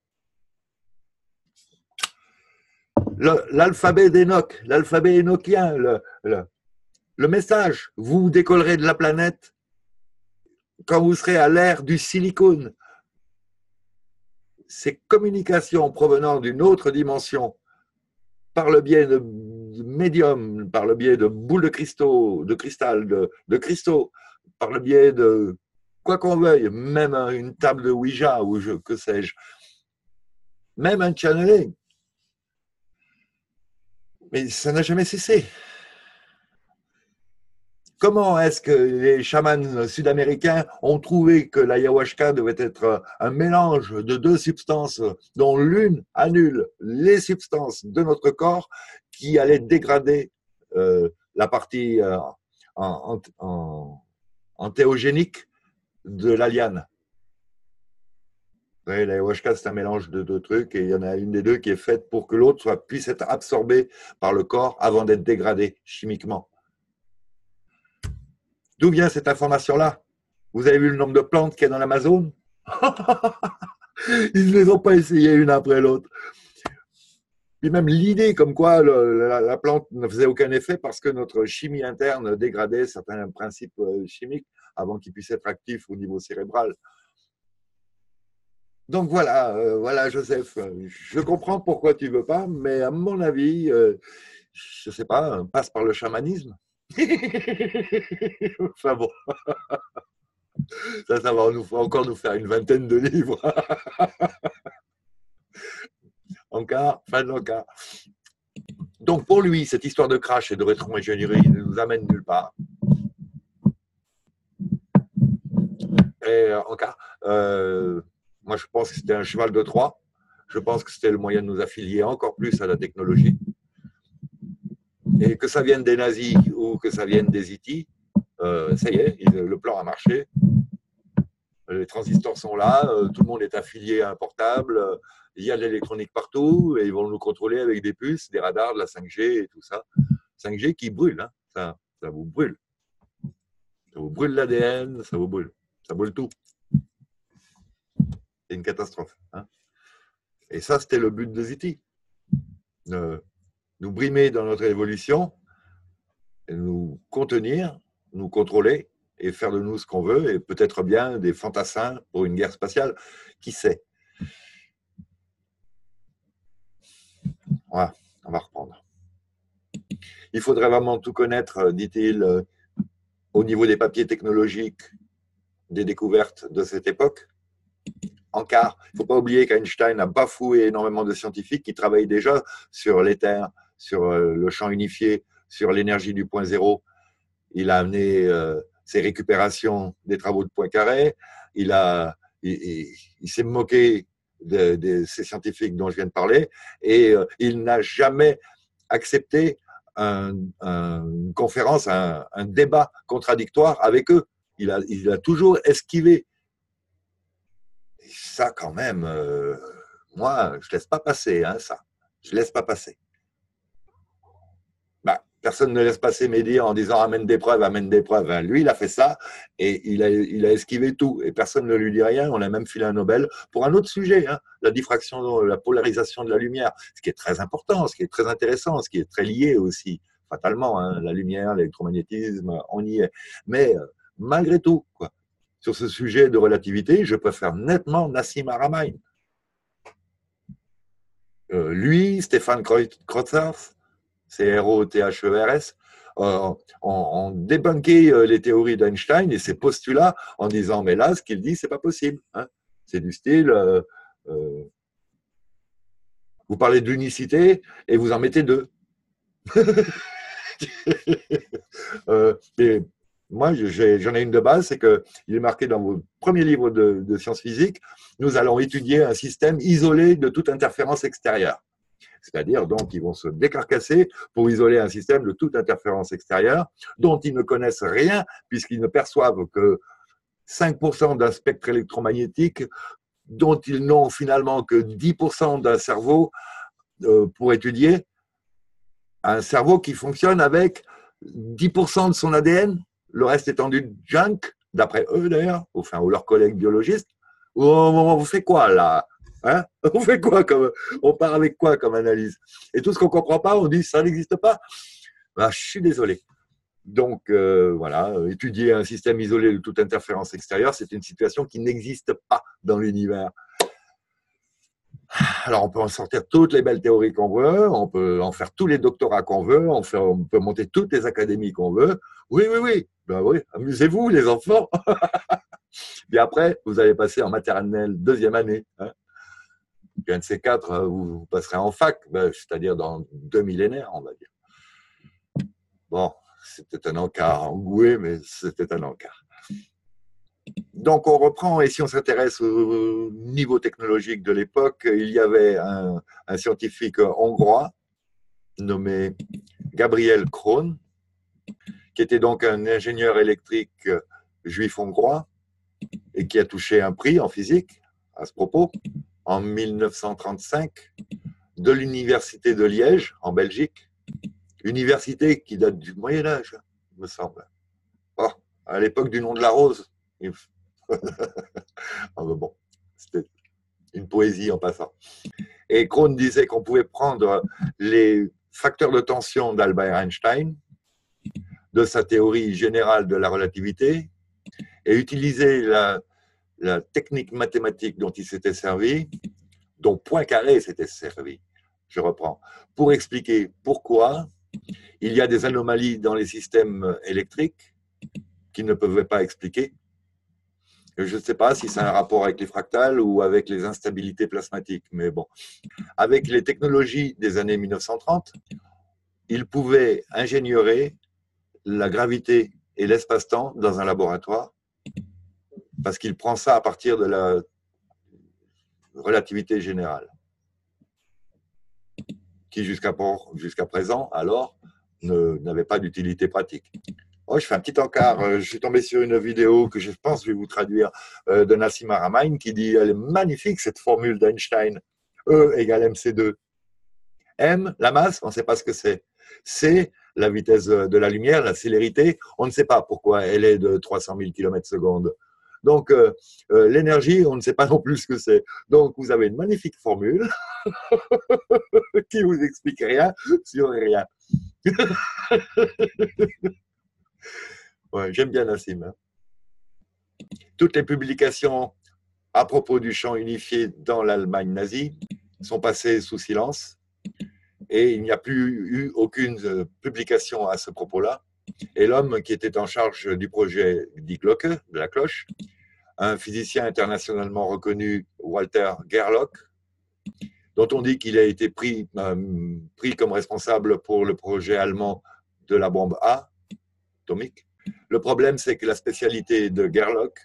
l'alphabet d'Enoch, l'alphabet énochien, le, le, le message, vous décollerez de la planète quand vous serez à l'ère du silicone. Ces communications provenant d'une autre dimension, par le biais de médiums, par le biais de boules de cristaux, de cristal, de, de cristaux, par le biais de quoi qu'on veuille, même une table de Ouija ou je, que sais-je, même un channeling. Mais ça n'a jamais cessé. Comment est-ce que les chamans sud-américains ont trouvé que l'ayahuasca devait être un mélange de deux substances dont l'une annule les substances de notre corps qui allaient dégrader euh, la partie euh, en, en, en, entéogénique de la liane? L'ayahuasca, c'est un mélange de deux trucs et il y en a une des deux qui est faite pour que l'autre puisse être absorbée par le corps avant d'être dégradée chimiquement. D'où vient cette information-là? Vous avez vu le nombre de plantes qu'il y a dans l'Amazone? Ils ne les ont pas essayées une après l'autre. Puis même l'idée comme quoi le, la, la plante ne faisait aucun effet parce que notre chimie interne dégradait certains principes chimiques avant qu'ils puissent être actifs au niveau cérébral. Donc voilà, euh, voilà Joseph, je comprends pourquoi tu ne veux pas, mais à mon avis, euh, je ne sais pas, passe par le chamanisme. Enfin bon, ça, ça va nous, encore nous faire une vingtaine de livres. Encart, fin de l'encart. Donc pour lui, cette histoire de crash et de rétro-ingénierie ne nous amène nulle part. Et encart, euh, moi je pense que c'était un cheval de Troie. Je pense que c'était le moyen de nous affilier encore plus à la technologie. Et que ça vienne des nazis ou que ça vienne des I T, euh, ça y est, il, le plan a marché. Les transistors sont là, euh, tout le monde est affilié à un portable, euh, il y a de l'électronique partout et ils vont nous contrôler avec des puces, des radars, de la cinq G et tout ça. cinq G qui brûle, hein, ça, ça vous brûle. Ça vous brûle l'A D N, ça vous brûle. Ça brûle tout. C'est une catastrophe. Hein. Et ça, c'était le but de Ziti. De nous brimer dans notre évolution, nous contenir, nous contrôler et faire de nous ce qu'on veut, et peut-être bien des fantassins pour une guerre spatiale. Qui sait? Voilà, on va reprendre. Il faudrait vraiment tout connaître, dit-il, au niveau des papiers technologiques, des découvertes de cette époque. En car, il ne faut pas oublier qu'Einstein a bafoué énormément de scientifiques qui travaillent déjà sur l'éther, sur le champ unifié, sur l'énergie du point zéro. Il a amené euh, ses récupérations des travaux de Poincaré. Il, il, il, il s'est moqué de, de ces scientifiques dont je viens de parler, et euh, il n'a jamais accepté un, un, une conférence, un, un débat contradictoire avec eux. Il a, il a toujours esquivé. Et ça, quand même, euh, moi, je ne laisse pas passer, hein, ça. Je ne laisse pas passer. Bah, personne ne laisse passer Médire en disant « amène des preuves, amène des preuves hein. ». Lui, il a fait ça et il a, il a esquivé tout. Et personne ne lui dit rien. On a même filé un Nobel pour un autre sujet, hein, la diffraction, la polarisation de la lumière, ce qui est très important, ce qui est très intéressant, ce qui est très lié aussi, fatalement. Hein, la lumière, l'électromagnétisme, on y est. Mais euh, malgré tout, quoi. Sur ce sujet de relativité, je préfère nettement Nassim Haramein. Euh, lui, Stéphane Krauthers, C R O T H E R S, euh, ont, ont débunké les théories d'Einstein et ses postulats en disant « mais là, ce qu'il dit, c'est pas possible. Hein » C'est du style euh, « euh, vous parlez de l'unicité et vous en mettez deux. euh, » et, moi, j'en ai une de base, c'est qu'il est marqué dans vos premiers livres de, de sciences physiques, nous allons étudier un système isolé de toute interférence extérieure. C'est-à-dire, donc, ils vont se décarcasser pour isoler un système de toute interférence extérieure, dont ils ne connaissent rien, puisqu'ils ne perçoivent que cinq pour cent d'un spectre électromagnétique, dont ils n'ont finalement que dix pour cent d'un cerveau euh, pour étudier, un cerveau qui fonctionne avec dix pour cent de son A D N. Le reste étant du junk, d'après eux d'ailleurs, enfin, ou leurs collègues biologistes. On, on fait quoi là hein? On fait quoi comme, on part avec quoi comme analyse? Et tout ce qu'on ne comprend pas, on dit ça n'existe pas. Ben, je suis désolé. Donc euh, voilà, étudier un système isolé de toute interférence extérieure, c'est une situation qui n'existe pas dans l'univers. Alors, on peut en sortir toutes les belles théories qu'on veut, on peut en faire tous les doctorats qu'on veut, on, fait, on peut monter toutes les académies qu'on veut. Oui, oui, oui, ben oui, amusez-vous les enfants. Puis après, vous allez passer en maternelle deuxième année. Hein. Puis un de ces quatre, vous passerez en fac, ben, c'est-à-dire dans deux millénaires, on va dire. Bon, c'était un encart engoué, mais c'était un encart. Donc, on reprend, et si on s'intéresse au niveau technologique de l'époque, il y avait un, un scientifique hongrois nommé Gabriel Krohn, qui était donc un ingénieur électrique juif hongrois et qui a touché un prix en physique, à ce propos, en mille neuf cent trente-cinq, de l'université de Liège, en Belgique, université qui date du Moyen-Âge, me semble, oh, à l'époque du nom de la rose. Bon, c'était une poésie en passant. Et Krohn disait qu'on pouvait prendre les facteurs de tension d'Albert Einstein, de sa théorie générale de la relativité, et utiliser la, la technique mathématique dont il s'était servi, dont Poincaré s'était servi, je reprends, pour expliquer pourquoi il y a des anomalies dans les systèmes électriques qu'il ne pouvait pas expliquer. Je ne sais pas si c'est un rapport avec les fractales ou avec les instabilités plasmatiques, mais bon. Avec les technologies des années mille neuf cent trente, il pouvait ingénierer la gravité et l'espace-temps dans un laboratoire, parce qu'il prend ça à partir de la relativité générale, qui jusqu'à jusqu'à présent, alors, n'avait pas d'utilité pratique. Oh, je fais un petit encart, je suis tombé sur une vidéo que je pense que je vais vous traduire de Nassim Haramein qui dit, elle est magnifique cette formule d'Einstein, E égale M C deux. M, la masse, on ne sait pas ce que c'est. C, la vitesse de la lumière, la célérité, on ne sait pas pourquoi elle est de trois cent mille kilomètres secondes. Donc, euh, euh, l'énergie, on ne sait pas non plus ce que c'est. Donc, vous avez une magnifique formule qui vous explique rien sur rien. Ouais, j'aime bien Nassim. Hein. Toutes les publications à propos du champ unifié dans l'Allemagne nazie sont passées sous silence et il n'y a plus eu aucune publication à ce propos-là. Et l'homme qui était en charge du projet Die Glocke, de la cloche, un physicien internationalement reconnu, Walter Gerlock, dont on dit qu'il a été pris, euh, pris comme responsable pour le projet allemand de la bombe A, atomique. Le problème, c'est que la spécialité de Gerlock,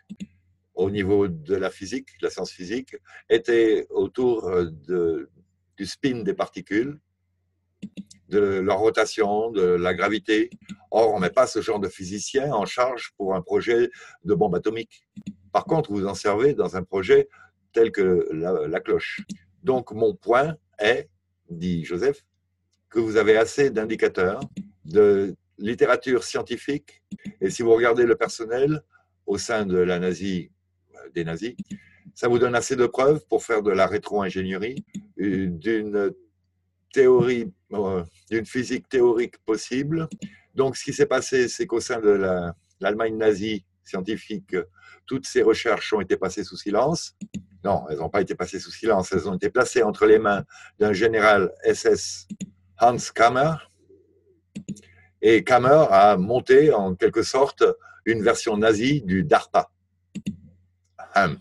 au niveau de la physique, de la science physique, était autour de, du spin des particules, de leur rotation, de la gravité. Or, on ne met pas ce genre de physicien en charge pour un projet de bombe atomique. Par contre, vous en servez dans un projet tel que la, la cloche. Donc, mon point est, dit Joseph, que vous avez assez d'indicateurs de littérature scientifique. Et si vous regardez le personnel au sein de la nazie, des nazis, ça vous donne assez de preuves pour faire de la rétro-ingénierie d'une théorie, euh, d'une physique théorique possible. Donc, ce qui s'est passé, c'est qu'au sein de l'Allemagne la, nazie scientifique, toutes ces recherches ont été passées sous silence. Non, elles n'ont pas été passées sous silence, elles ont été placées entre les mains d'un général S S, Hans Kammer. Et Kammer a monté, en quelque sorte, une version nazie du DARPA. Hum.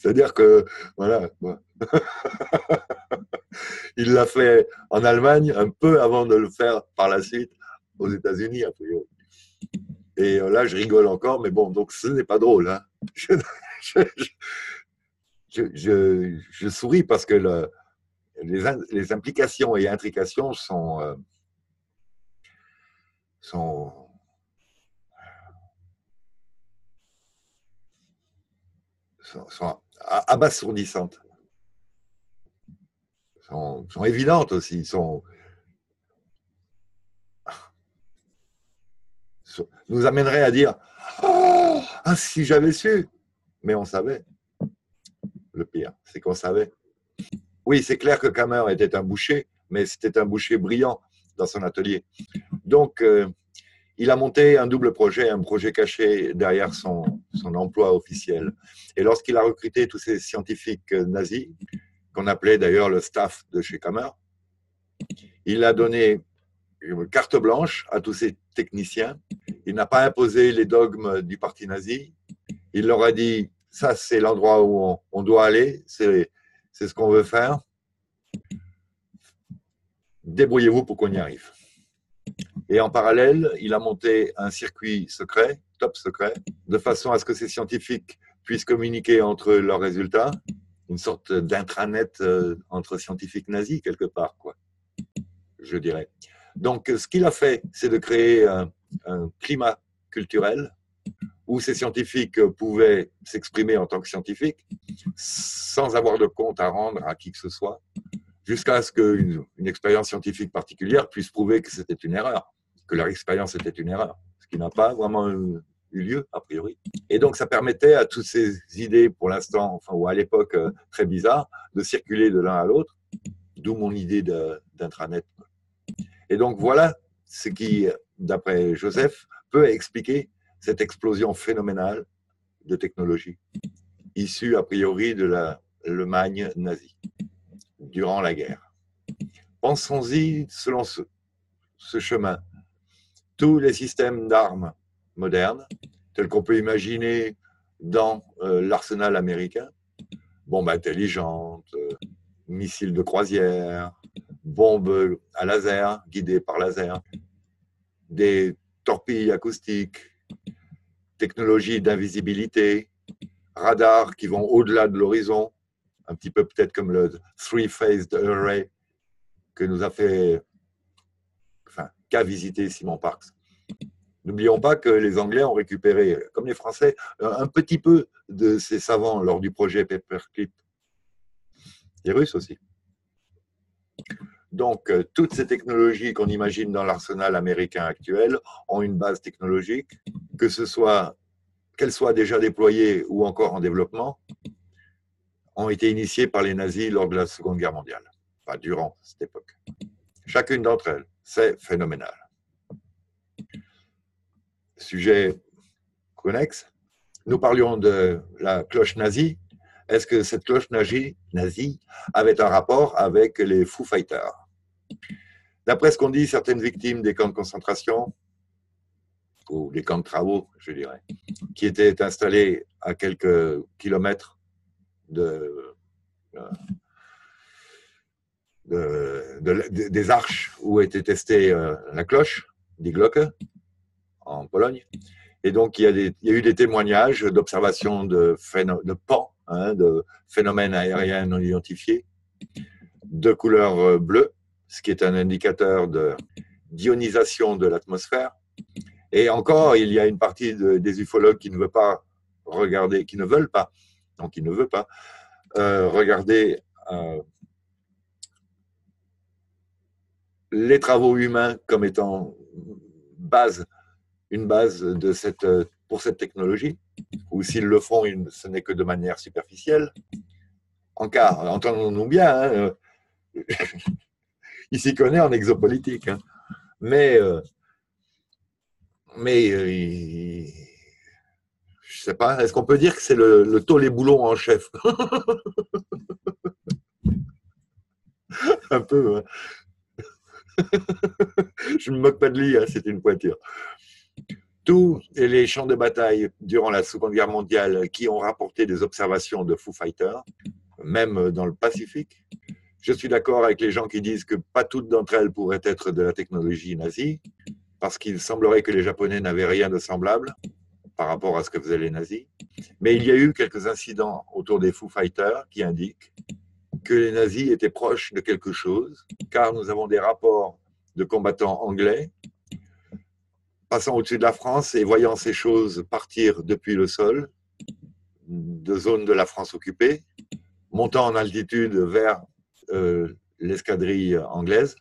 C'est-à-dire que, voilà, il l'a fait en Allemagne un peu avant de le faire par la suite aux États-Unis, a priori. Et là, je rigole encore, mais bon, donc ce n'est pas drôle. Hein. Je, je, je, je, je souris parce que le, les, les implications et intrications sont, euh, sont sont abasourdissantes, sont, sont évidentes aussi, sont, sont, nous amèneraient à dire oh, « Ah, si j'avais su !» Mais on savait. Le pire, c'est qu'on savait. Oui, c'est clair que Kammer était un boucher, mais c'était un boucher brillant dans son atelier. Donc, euh, il a monté un double projet, un projet caché derrière son, son emploi officiel. Et lorsqu'il a recruté tous ces scientifiques nazis, qu'on appelait d'ailleurs le staff de chez Kammer, il a donné une carte blanche à tous ces techniciens. Il n'a pas imposé les dogmes du parti nazi. Il leur a dit « ça c'est l'endroit où on, on doit aller, c'est ce qu'on veut faire. Débrouillez-vous pour qu'on y arrive ». Et en parallèle, il a monté un circuit secret, top secret, de façon à ce que ces scientifiques puissent communiquer entre eux leurs résultats, une sorte d'intranet entre scientifiques nazis, quelque part, quoi, je dirais. Donc, ce qu'il a fait, c'est de créer un, un climat culturel où ces scientifiques pouvaient s'exprimer en tant que scientifiques sans avoir de compte à rendre à qui que ce soit, jusqu'à ce qu'une une expérience scientifique particulière puisse prouver que c'était une erreur, que leur expérience était une erreur, ce qui n'a pas vraiment eu lieu, a priori. Et donc, ça permettait à toutes ces idées, pour l'instant, enfin, ou à l'époque très bizarres, de circuler de l'un à l'autre, d'où mon idée d'intranet. Et donc, voilà ce qui, d'après Joseph, peut expliquer cette explosion phénoménale de technologie, issue, a priori, de l'Allemagne nazie durant la guerre. Pensons-y selon ce, ce chemin. Tous les systèmes d'armes modernes, tels qu'on peut imaginer dans euh, l'arsenal américain, bombes intelligentes, euh, missiles de croisière, bombes à laser, guidées par laser, des torpilles acoustiques, technologies d'invisibilité, radars qui vont au-delà de l'horizon, un petit peu peut-être comme le three-phased array que nous a fait, enfin, qu'a visité Simon Parks. N'oublions pas que les Anglais ont récupéré, comme les Français, un petit peu de ces savants lors du projet Paperclip. Les Russes aussi. Donc, toutes ces technologies qu'on imagine dans l'arsenal américain actuel ont une base technologique que ce soit, qu'elles soient déjà déployées ou encore en développement, ont été initiées par les nazis lors de la Seconde Guerre mondiale, enfin durant cette époque. Chacune d'entre elles, c'est phénoménal. Sujet connexe, nous parlions de la cloche nazie. Est-ce que cette cloche nazie, nazie avait un rapport avec les Foo Fighters? D'après ce qu'on dit, certaines victimes des camps de concentration, ou des camps de travaux, je dirais, qui étaient installés à quelques kilomètres de, de, de, de, des arches où était testée la cloche, Die Glocke, en Pologne. Et donc, il y a, des, il y a eu des témoignages d'observations de, de pans, hein, de phénomènes aériens non identifiés, de couleur bleue, ce qui est un indicateur de d'ionisation de l'atmosphère. Et encore, il y a une partie de, des ufologues qui ne veulent pas regarder, qui ne veulent pas, donc qui ne veulent pas euh, regarder euh, les travaux humains comme étant base, une base de cette, pour cette technologie, ou s'ils le font, ce n'est que de manière superficielle. En car, entendons-nous bien, hein, euh, il s'y connaît en exopolitique, hein, mais, euh, mais euh, il, je ne sais pas, est-ce qu'on peut dire que c'est le, le tollé boulon en chef? Un peu, hein. Je ne me moque pas de lui, hein, c'est une pointure. Tous les champs de bataille durant la Seconde Guerre mondiale qui ont rapporté des observations de Foo Fighters, même dans le Pacifique. Je suis d'accord avec les gens qui disent que pas toutes d'entre elles pourraient être de la technologie nazie, parce qu'il semblerait que les Japonais n'avaient rien de semblable par rapport à ce que faisaient les nazis. Mais il y a eu quelques incidents autour des Foo Fighters qui indiquent que les nazis étaient proches de quelque chose, car nous avons des rapports de combattants anglais passant au-dessus de la France et voyant ces choses partir depuis le sol, de zones de la France occupée, montant en altitude vers euh, l'escadrille anglaise,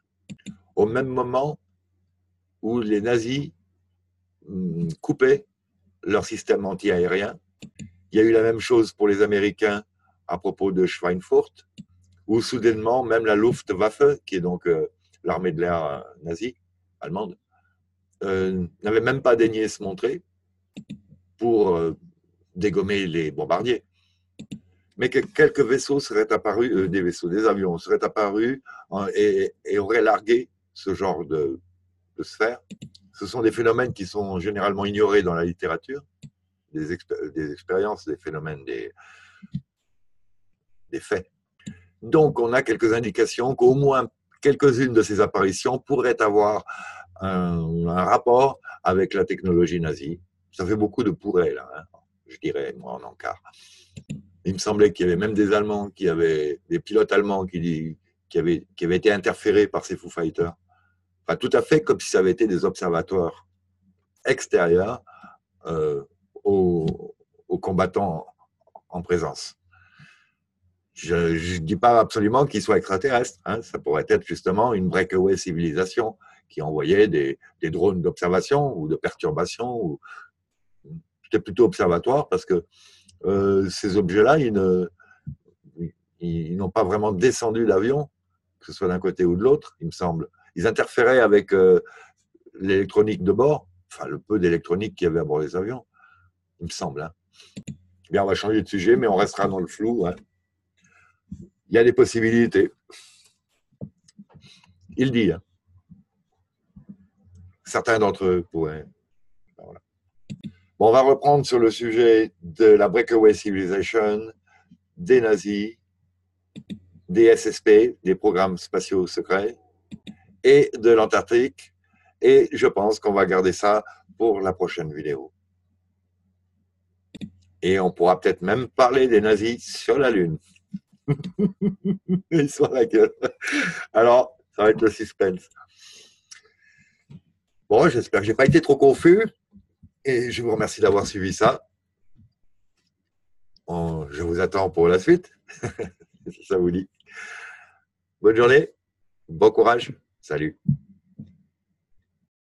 au même moment où les nazis hum, coupaient leur système anti-aérien. Il y a eu la même chose pour les Américains à propos de Schweinfurt, où soudainement, même la Luftwaffe, qui est donc euh, l'armée de l'air euh, nazie, allemande, Euh, n'avait même pas daigné se montrer pour euh, dégommer les bombardiers, mais que quelques vaisseaux seraient apparus, euh, des vaisseaux, des avions seraient apparus en, et, et auraient largué ce genre de, de sphère. Ce sont des phénomènes qui sont généralement ignorés dans la littérature, des, expé- des expériences, des phénomènes, des, des faits. Donc on a quelques indications qu'au moins quelques-unes de ces apparitions pourraient avoir Un, un rapport avec la technologie nazie. Ça fait beaucoup de pour elle, hein, je dirais, moi, en encart. Il me semblait qu'il y avait même des Allemands, qui avaient, des pilotes allemands qui, qui, avaient, qui avaient été interférés par ces Foo Fighters. Enfin, tout à fait comme si ça avait été des observatoires extérieurs euh, aux, aux combattants en présence. Je ne dis pas absolument qu'ils soient extraterrestres, hein, ça pourrait être justement une breakaway civilisation qui envoyait des, des drones d'observation ou de perturbation. Ou... C'était plutôt observatoire parce que euh, ces objets-là, ils ne, ils, ils n'ont pas vraiment descendu l'avion, que ce soit d'un côté ou de l'autre, il me semble. Ils interféraient avec euh, l'électronique de bord, enfin le peu d'électronique qu'il y avait à bord des avions, il me semble. Hein. Bien, on va changer de sujet, mais on restera dans le flou. Hein. Il y a des possibilités. Il dit... Hein. Certains d'entre eux pourraient... Voilà. Bon, on va reprendre sur le sujet de la breakaway civilization, des nazis, des S S P, des programmes spatiaux secrets, et de l'Antarctique. Et je pense qu'on va garder ça pour la prochaine vidéo. Et on pourra peut-être même parler des nazis sur la Lune. Ils sont à la gueule. Alors, ça va être le suspense. Bon, j'espère que je n'ai pas été trop confus et je vous remercie d'avoir suivi ça. Bon, je vous attends pour la suite, si ça vous dit. Bonne journée, bon courage, salut.